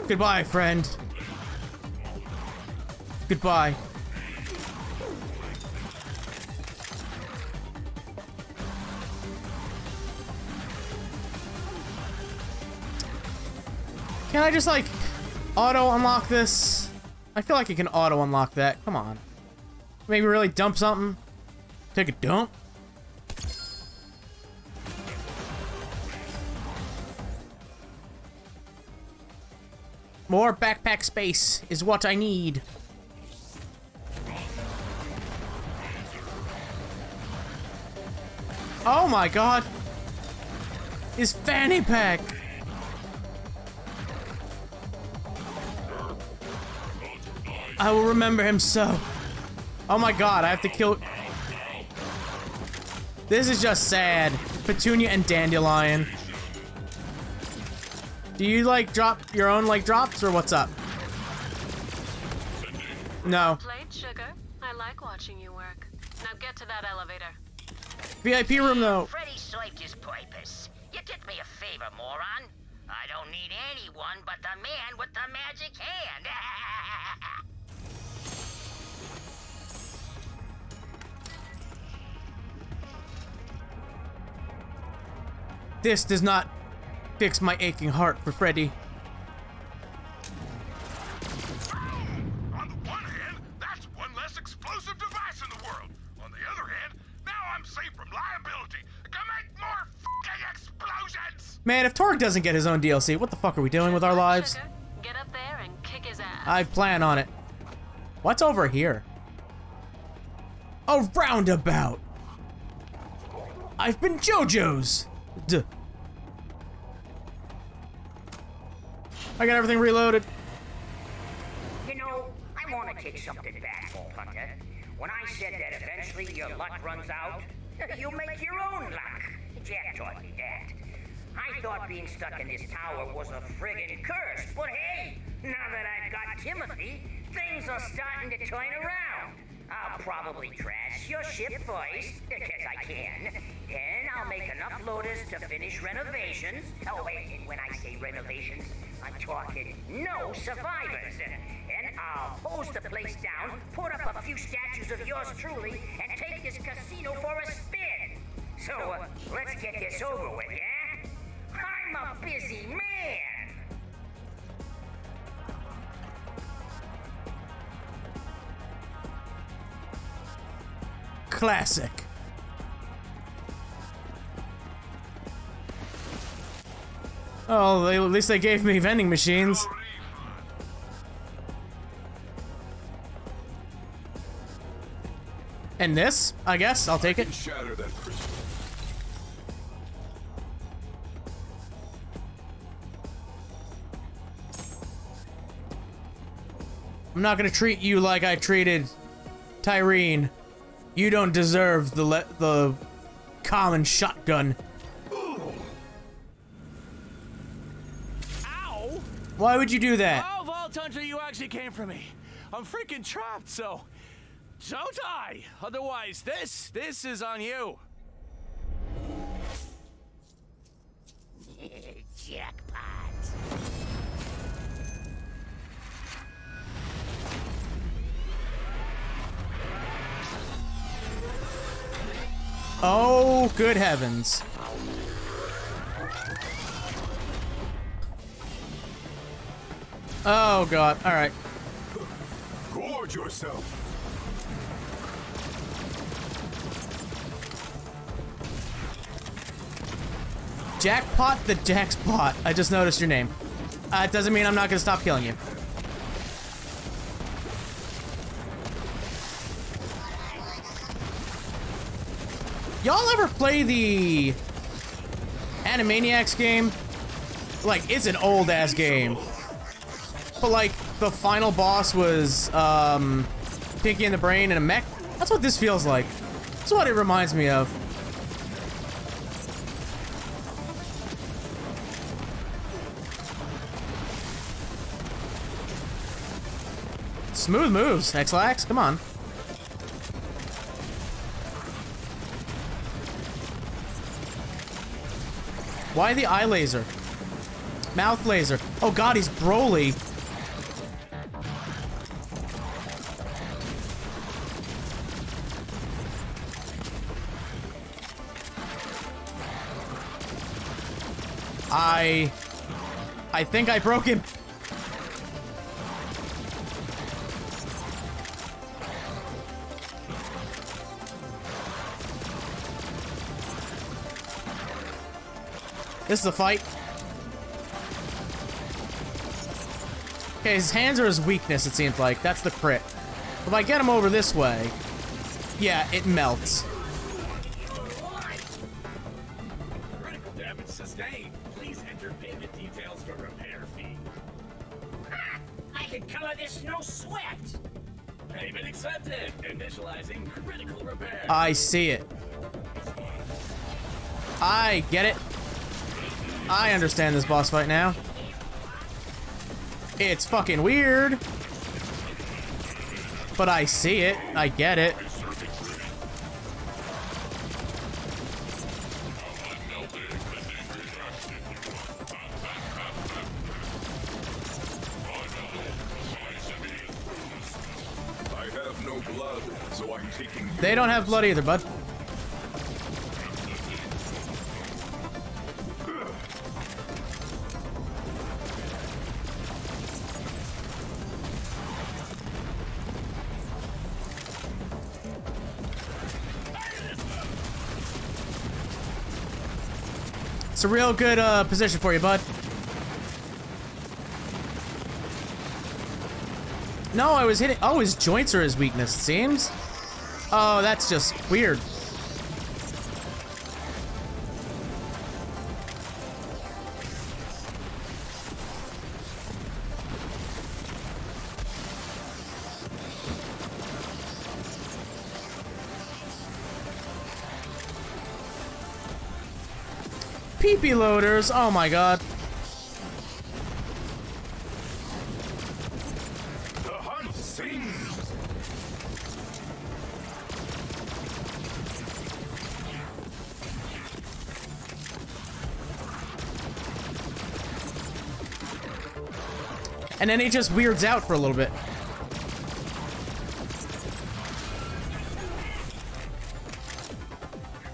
Goodbye, friend. Goodbye. Can I just, like, auto-unlock this? I feel like you can auto-unlock that. Come on. Maybe really dump something? Take a dump? More backpack space is what I need. Oh my God! His fanny pack! I will remember him so. Oh my God, I have to kill... This is just sad. Petunia and Dandelion. Do you like drop your own like drops or what's up? No. Plate sugar. I like watching you work. Now get to that elevator. V I P room though. Freddy swiped his pipus. You did me a favor, moron. I don't need anyone but the man with the magic hand. This does not fix my aching heart for Freddy. On the one hand, that's one less explosive device in the world. On the other hand, now I'm safe from liability. Can make more fucking explosions. Man, if Torg doesn't get his own D L C, what the fuck are we doing with our lives? Sugar, get up there and kick his ass. I plan on it. What's over here? A roundabout. I've been JoJo's. Duh. I got everything reloaded. You know, I want to take something back, Vault Hunter. When I said that eventually your luck runs out, you make your own luck. Jack taught me that. I thought being stuck in this tower was a friggin' curse, but hey, now that I've got Timothy, things are starting to turn around. I'll probably trash your ship first, because I can. Then I'll make enough loaders to finish renovations. Oh, wait, when I say renovations, I'm talking no survivors. And I'll hose the place down, put up a few statues of yours truly, and take this casino for a spin. So, uh, let's get this over with, yeah? I'm a busy man! Classic. Oh, they, at least they gave me vending machines. And this, I guess, I'll take it. Shatter that crystal. I'm not gonna treat you like I treated Tyreen. You don't deserve the le the common shotgun. Ooh. Ow! Why would you do that? Oh, Vault Hunter, you actually came for me. I'm freaking trapped, so don't die. Otherwise, this this is on you. Jackpot. Oh, good heavens. Oh, God. All right. Gorge yourself. Jackpot the Jackspot. I just noticed your name. Uh, it doesn't mean I'm not going to stop killing you. Y'all ever play the Animaniacs game? Like, it's an old-ass game. But, like, the final boss was, um, Pinky and the Brain and a mech. That's what this feels like. That's what it reminds me of. Smooth moves, X-Lax. Come on. Why the eye laser? Mouth laser. Oh god, he's Broly. I... I think I broke him. This is a fight. Okay, his hands are his weakness, it seems like. That's the crit. If I get him over this way, yeah, it melts. Critical damage sustained. Please enter payment details for repair fee. Ha! I can cover this no sweat. Payment accepted. Initializing critical repair. I see it. I get it. I understand this boss fight now. It's fucking weird. But I see it. I get it. They don't have blood either, bud. It's a real good uh, position for you, bud. No, I was hitting... Oh, his joints are his weakness, it seems. Oh, that's just weird. Peepee loaders, oh my god. And then he just weirds out for a little bit.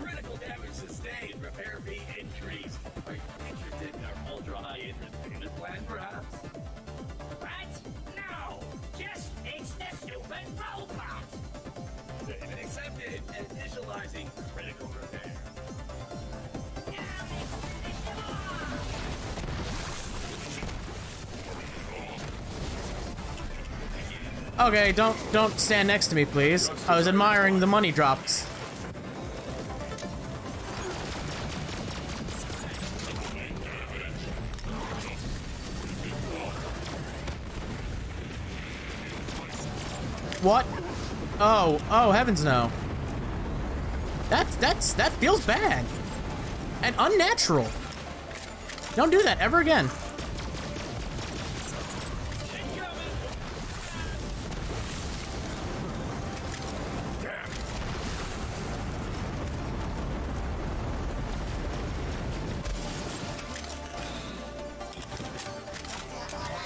Critical damage sustained. Repair fee increased. Are you interested in our ultra high interest payment plan, perhaps? What? No! Just it's the stupid robot! Statement accepted. Initializing critical repair. Okay, don't don't stand next to me, please. I was admiring the money drops. What? Oh, oh, heavens no. That's that's that feels bad. And unnatural. Don't do that ever again.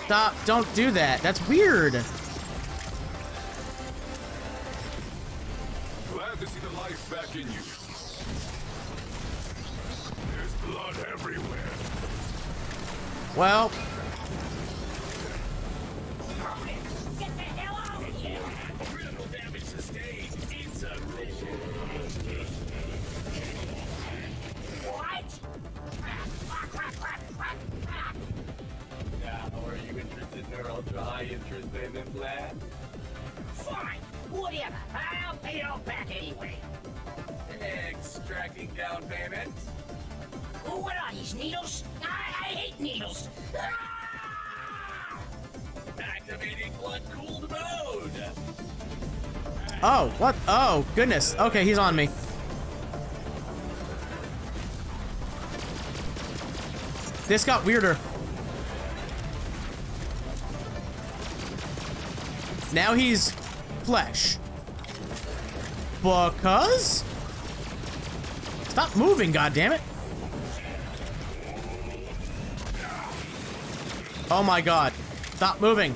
Stop, don't do that. That's weird. Glad to see the life back in you. There's blood everywhere. Well. Get the hell out of here. Critical damage sustained. Insufficient. What? Or are you interested in our ultra-high interest payment plan? Fine! Whatever! I'll pay off back anyway! Extracting down payment? Oh, what are these, needles? I, I hate needles! Ah! Activating blood-cooled mode! Oh, what? Oh, goodness. Okay, he's on me. This got weirder. Now he's flesh. Because? Stop moving, goddammit. Oh my god. Stop moving.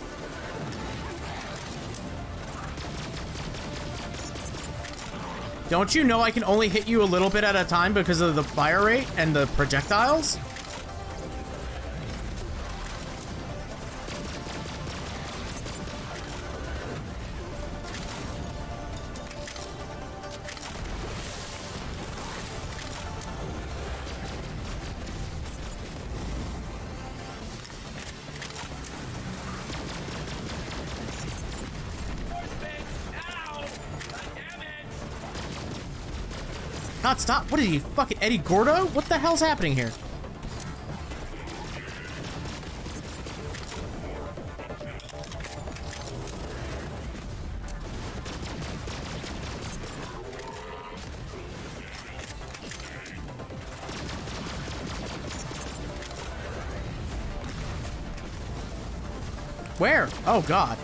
Don't you know I can only hit you a little bit at a time because of the fire rate and the projectiles? God, stop. What are you, fucking Eddie Gordo? What the hell's happening here? Where? Oh, God.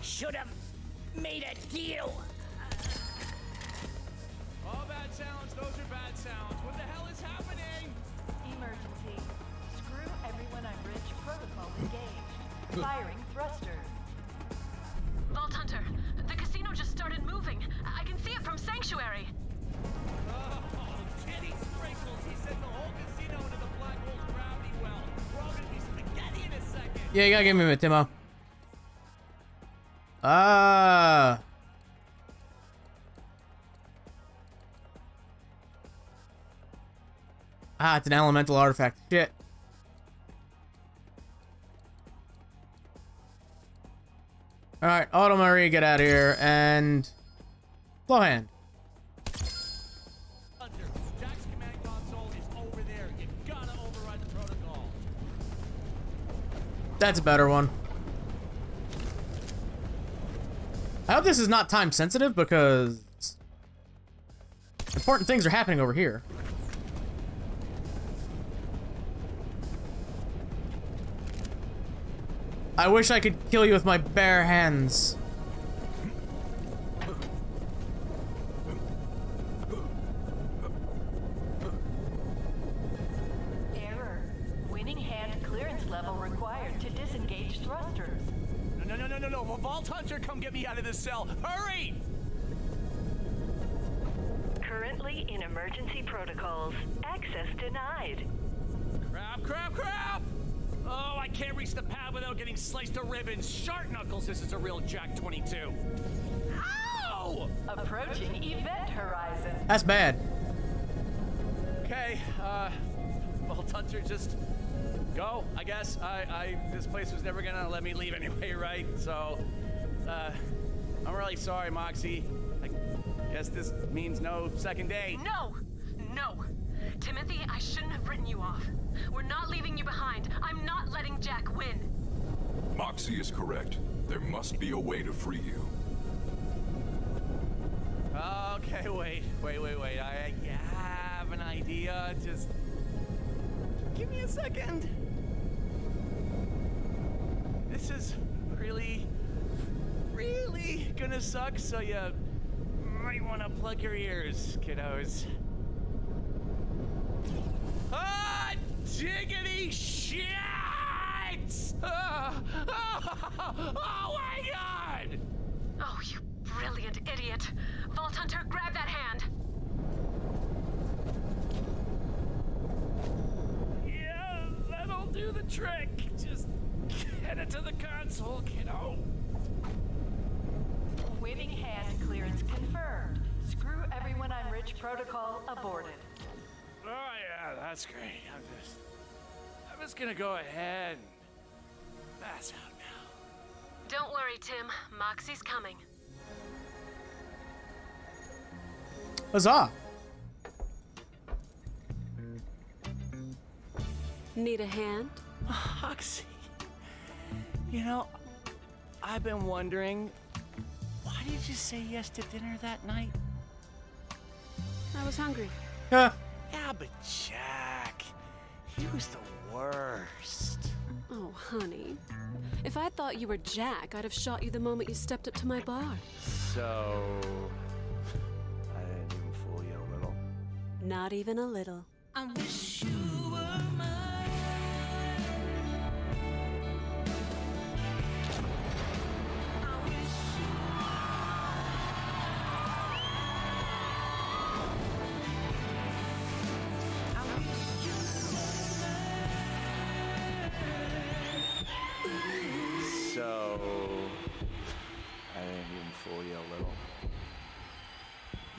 Should have made a deal. All bad sounds, those are bad sounds. What the hell is happening? Emergency. Screw everyone on bridge protocol engaged. Firing thrusters. Vault Hunter, the casino just started moving. I can see it from Sanctuary. Oh, Teddy Sprinkles. He sent the whole casino into the black hole's gravity well. We're all gonna be spaghetti in a second. Yeah, you gotta give me a minute, Timo. Ah. Ah, it's an elemental artifact. Shit. Alright, Auto Marie, get out of here, and... Blowhand. That's a better one. I hope this is not time sensitive because important things are happening over here. I wish I could kill you with my bare hands. Cell. Hurry! Currently in emergency protocols. Access denied. Crap, crap, crap! Oh, I can't reach the pad without getting sliced to ribbons. Sharp knuckles, this is a real Jack twenty-two. Ow! Approaching event horizon. That's bad. Okay, uh, well, Hunter, just go, I guess. I, I, this place was never gonna let me leave anyway, right? So, uh... I'm really sorry, Moxie. I guess this means no second date. No! No! Timothy, I shouldn't have written you off. We're not leaving you behind. I'm not letting Jack win. Moxie is correct. There must be a way to free you. Okay, wait. Wait, wait, wait. I, I have an idea. Just... give me a second. This is really... really gonna suck, so you might want to plug your ears, kiddos. Ah, diggity shit! Ah, oh, oh, oh my God! Oh, you brilliant idiot! Vault Hunter, grab that hand. Yeah, that'll do the trick. Just get it to the console, kiddo. Waving hand clearance confirmed. Screw everyone on Ridge protocol aborted. Oh yeah, that's great. I'm just, I'm just gonna go ahead and pass out now. Don't worry, Tim. Moxie's coming. Huzzah! Need a hand? Moxie, you know, I've been wondering. Why did you say yes to dinner that night? I was hungry. Yeah. Yeah, but Jack, he was the worst. Oh, honey. If I thought you were Jack, I'd have shot you the moment you stepped up to my bar. So... I didn't even fool you a little. Not even a little. I wish you were mine.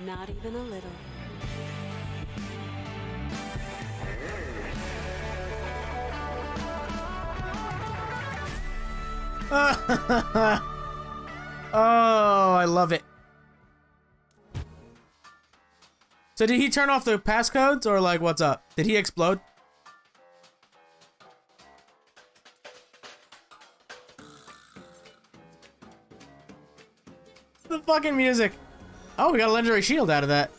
Not even a little. Oh, I love it. So did he turn off the passcodes or like what's up? Did he explode? The fucking music. Oh, we got a legendary shield out of that.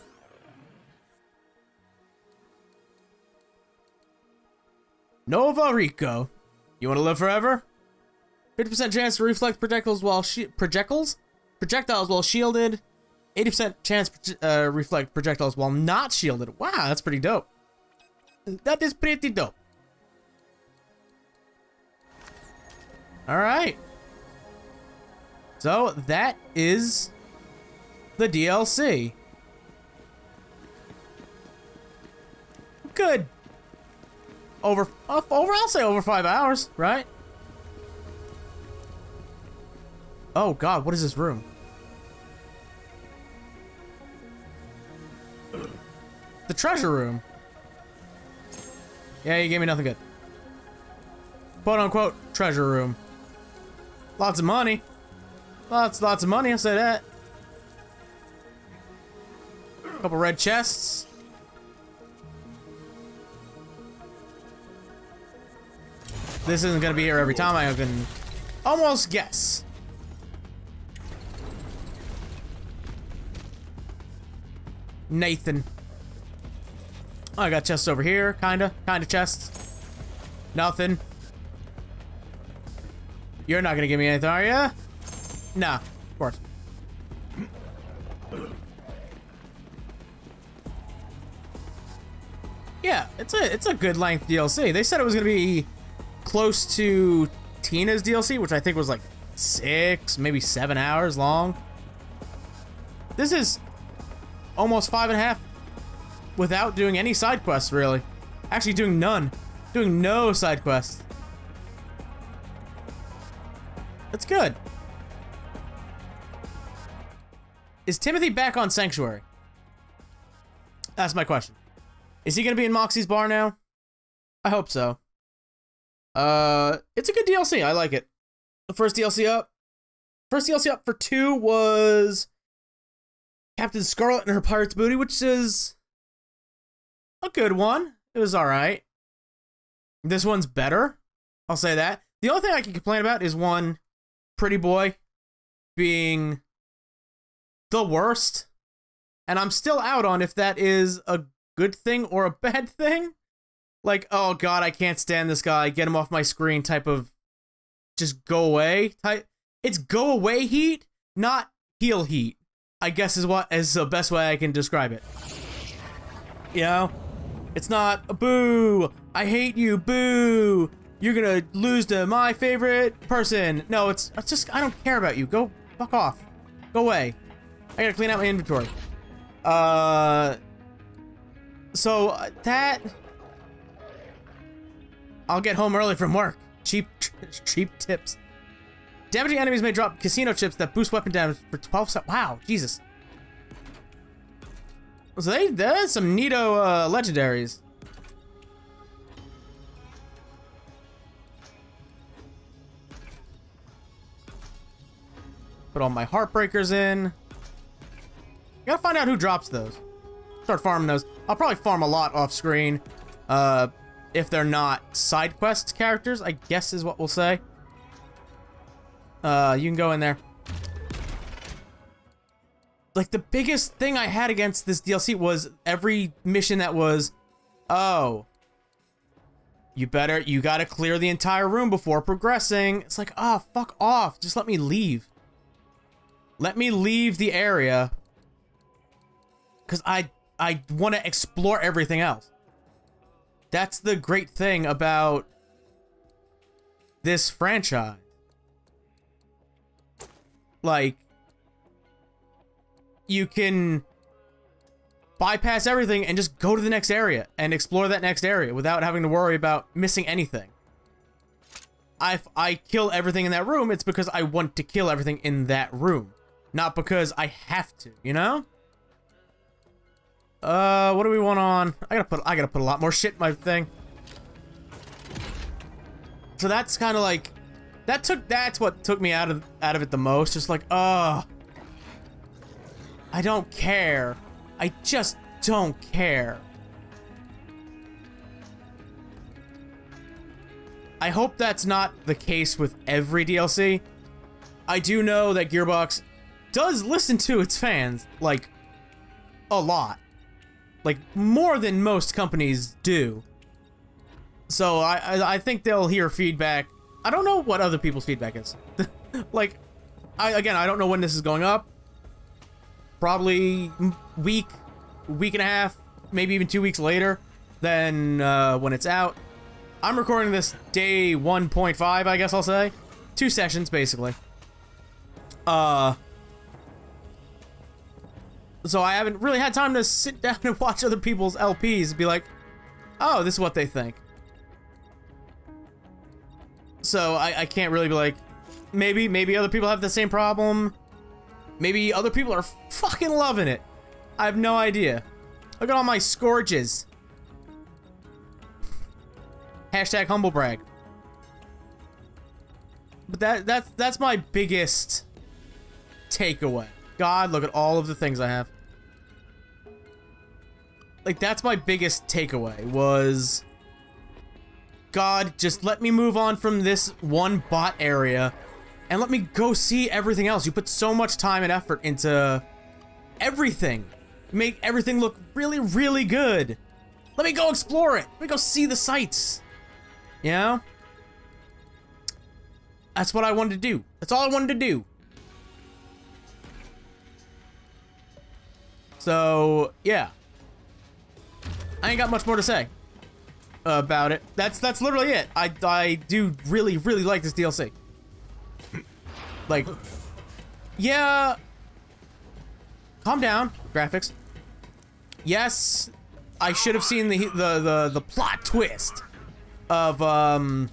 Nova Rico. You want to live forever? fifty percent chance to reflect projectiles while shi projectiles? Projectiles while shielded. eighty percent chance to uh, reflect projectiles while not shielded. Wow, that's pretty dope. That is pretty dope. Alright. So, that is the D L C. Good. Over, over, I'll say over five hours, right? Oh God, what is this room? The treasure room. Yeah, you gave me nothing good. Quote unquote, treasure room. Lots of money. Lots, lots of money, I'll say that. A couple red chests. This isn't gonna be here every time, I can almost guess. Nathan. Oh, I got chests over here, kinda, kinda chests. Nothing. You're not gonna give me anything, are ya? Nah, of course. Yeah, it's a it's a good length D L C. They said it was gonna be close to Tina's D L C, which I think was like six, maybe seven hours long. This is almost five and a half without doing any side quests, really. Actually doing none. Doing no side quests. That's good. Is Timothy back on Sanctuary? That's my question. Is he gonna be in Moxie's bar now? I hope so. Uh, it's a good D L C. I like it. The first D L C up. First D L C up for two was Captain Scarlet and her Pirate's Booty, which is a good one. It was alright. This one's better. I'll say that. The only thing I can complain about is one, Pretty Boy being the worst. And I'm still out on if that is a good thing or a bad thing. Like, oh God, I can't stand this guy. Get him off my screen type of just go away type. It's go away heat, not heal heat, I guess is what is the best way I can describe it. You know, it's not a boo, I hate you, boo, you're gonna lose to my favorite person. No, it's, it's just, I don't care about you. Go fuck off. Go away. I gotta clean out my inventory. Uh, so that, I'll get home early from work. Cheap, cheap tips. Damaging enemies may drop casino chips that boost weapon damage for twelve seconds. Wow, Jesus. So they, there's some neato uh, legendaries. Put all my Heartbreakers in. Gotta find out who drops those. Start farming those. I'll probably farm a lot off screen. Uh, if they're not side quest characters, I guess is what we'll say. Uh, you can go in there. Like, the biggest thing I had against this D L C was every mission that was, oh, you better, you gotta clear the entire room before progressing. It's like, ah, oh, fuck off. Just let me leave. Let me leave the area. Because I, I want to explore everything else. That's the great thing about this franchise. Like, you can bypass everything and just go to the next area and explore that next area without having to worry about missing anything. If I kill everything in that room, it's because I want to kill everything in that room. Not because I have to, you know? Uh, what do we want on? I gotta put, I gotta put a lot more shit in my thing. So that's kind of like, that took, that's what took me out of, out of it the most. Just like, uh, I don't care. I just don't care. I hope that's not the case with every D L C. I do know that Gearbox does listen to its fans, like, a lot. Like, more than most companies do. So, I, I, I think they'll hear feedback. I don't know what other people's feedback is. Like, I again, I don't know when this is going up. Probably week, week and a half, maybe even two weeks later than uh, when it's out. I'm recording this day one point five, I guess I'll say. Two sessions, basically. Uh, so I haven't really had time to sit down and watch other people's L Ps and be like, oh, this is what they think. So I, I can't really be like, maybe, maybe other people have the same problem. Maybe other people are fucking loving it. I have no idea. Look at all my scourges. Hashtag humblebrag. But that, that's, that's my biggest takeaway. God, look at all of the things I have. Like, that's my biggest takeaway was... God, just let me move on from this one bot area and let me go see everything else. You put so much time and effort into everything. You make everything look really, really good. Let me go explore it. Let me go see the sights. You know? That's what I wanted to do. That's all I wanted to do. So, yeah. I ain't got much more to say about it. That's that's literally it. I, I do really, really like this D L C. Like, yeah. Calm down, graphics. Yes, I should have seen the, the, the, the plot twist of, um...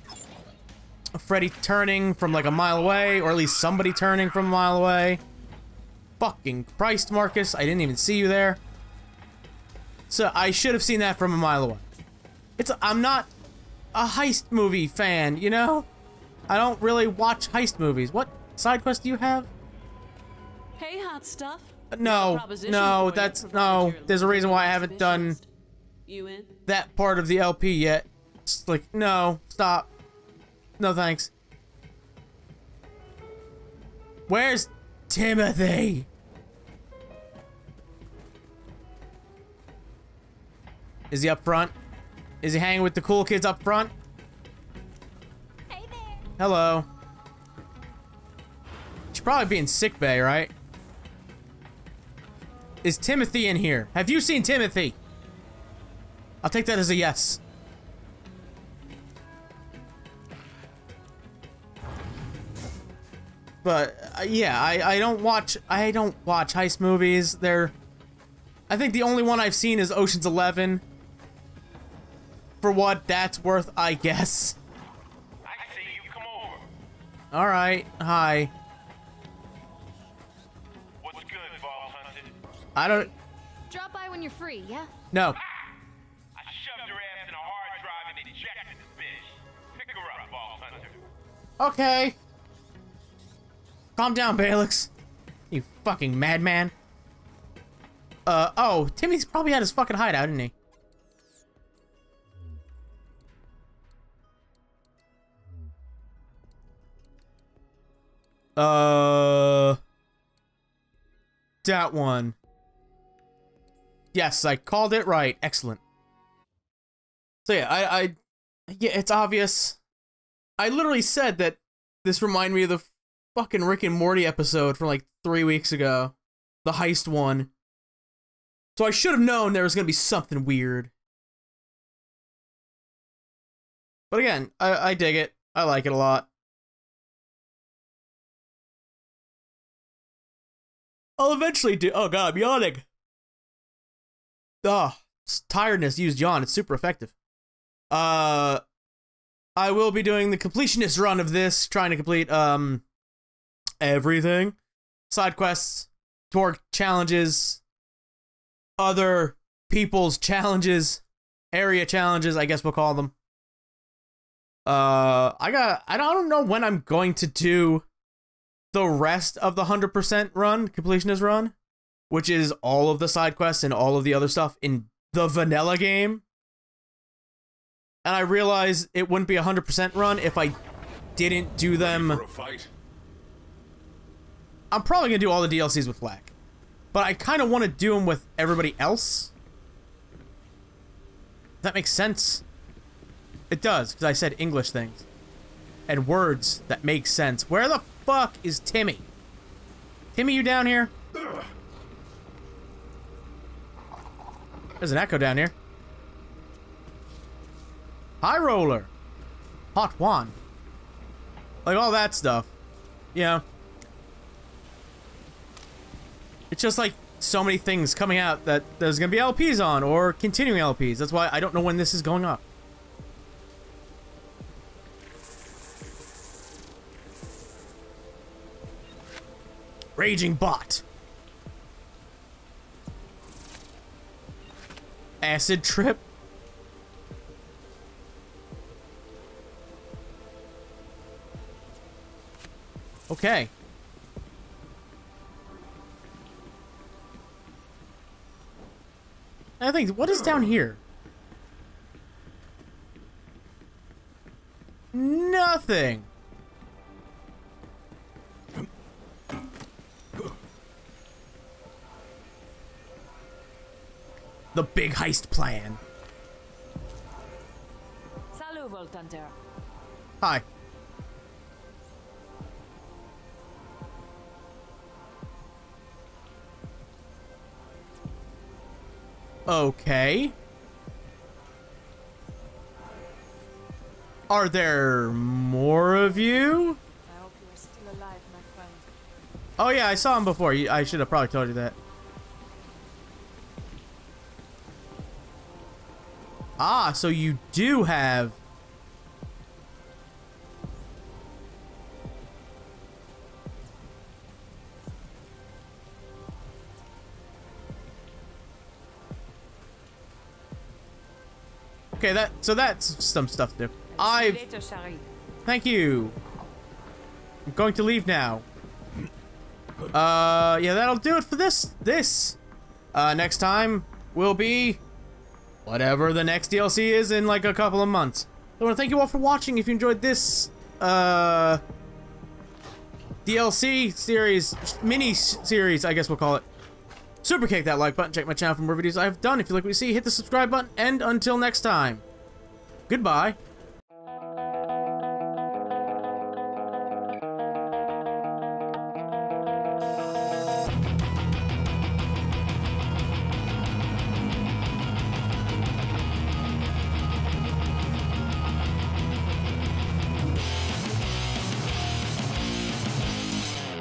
Freddy turning from like a mile away, or at least somebody turning from a mile away. Fucking Christ, Marcus, I didn't even see you there. So I should have seen that from a mile away. It's a, I'm not a heist movie fan, you know? I don't really watch heist movies. What side quest do you have? Hey, hot stuff. No, no, that's no. There's a reason why I haven't done that part of the L P yet. It's like, no, stop. No thanks. Where's Timothy? Is he up front? Is he hanging with the cool kids up front? Hey there. Hello. Should probably be in sick bay, right? Is Timothy in here? Have you seen Timothy? I'll take that as a yes. But uh, yeah, I, I don't watch I don't watch heist movies. They're I think the only one I've seen is Ocean's Eleven. For what that's worth, I guess. I see you, come over. All right, hi. What's good, ball hunted? I don't. Drop by when you're free, yeah. No. Ah! I shoved your ass in a hard drive and ejected the bitch. Pick her up, ball hunter. Okay. Calm down, Balix. You fucking madman. Uh, oh, Timmy's probably at his fucking hideout, isn't he? Uh... That one. Yes, I called it right. Excellent. So yeah, I... I yeah, it's obvious. I literally said that this reminded me of the fucking Rick and Morty episode from like three weeks ago, the heist one. So I should have known there was gonna be something weird. But again, I, I dig it. I like it a lot. I'll eventually do. Oh god, I'm yawning. Ah, oh, tiredness used yawn. It's super effective. Uh, I will be doing the completionist run of this, trying to complete um. everything. Side quests, Torx challenges, other people's challenges, area challenges, I guess we'll call them. Uh, I got, I don't know when I'm going to do the rest of the one hundred percent run, completionist run, which is all of the side quests and all of the other stuff in the vanilla game. And I realized it wouldn't be a one hundred percent run if I didn't do them. I'm probably going to do all the D L Cs with Flack, but I kind of want to do them with everybody else. If that makes sense. It does, because I said English things and words that make sense. Where the fuck is Timmy? Timmy, you down here? Ugh. There's an echo down here. High roller. Hot one. Like all that stuff. Yeah. It's just like so many things coming out that there's going to be L Ps on or continuing L Ps. That's why I don't know when this is going up. Raging bot. Acid trip. Okay. I think, what is down here? Nothing. The big heist plan. Salut, Voltanter. Hi. Okay. Are there more of you? I hope you're still alive, my friend. Oh yeah, I saw him before. I should have probably told you that. Ah, so you do have... Okay, that so that's some stuff to do. I've thank you. I'm going to leave now. Uh, yeah, that'll do it for this. This uh, next time will be whatever the next D L C is in like a couple of months. I want to thank you all for watching. If you enjoyed this uh, D L C series, mini series, I guess we'll call it. Super kick that like button, check my channel for more videos I've done. If you like what you see, hit the subscribe button, and until next time, goodbye.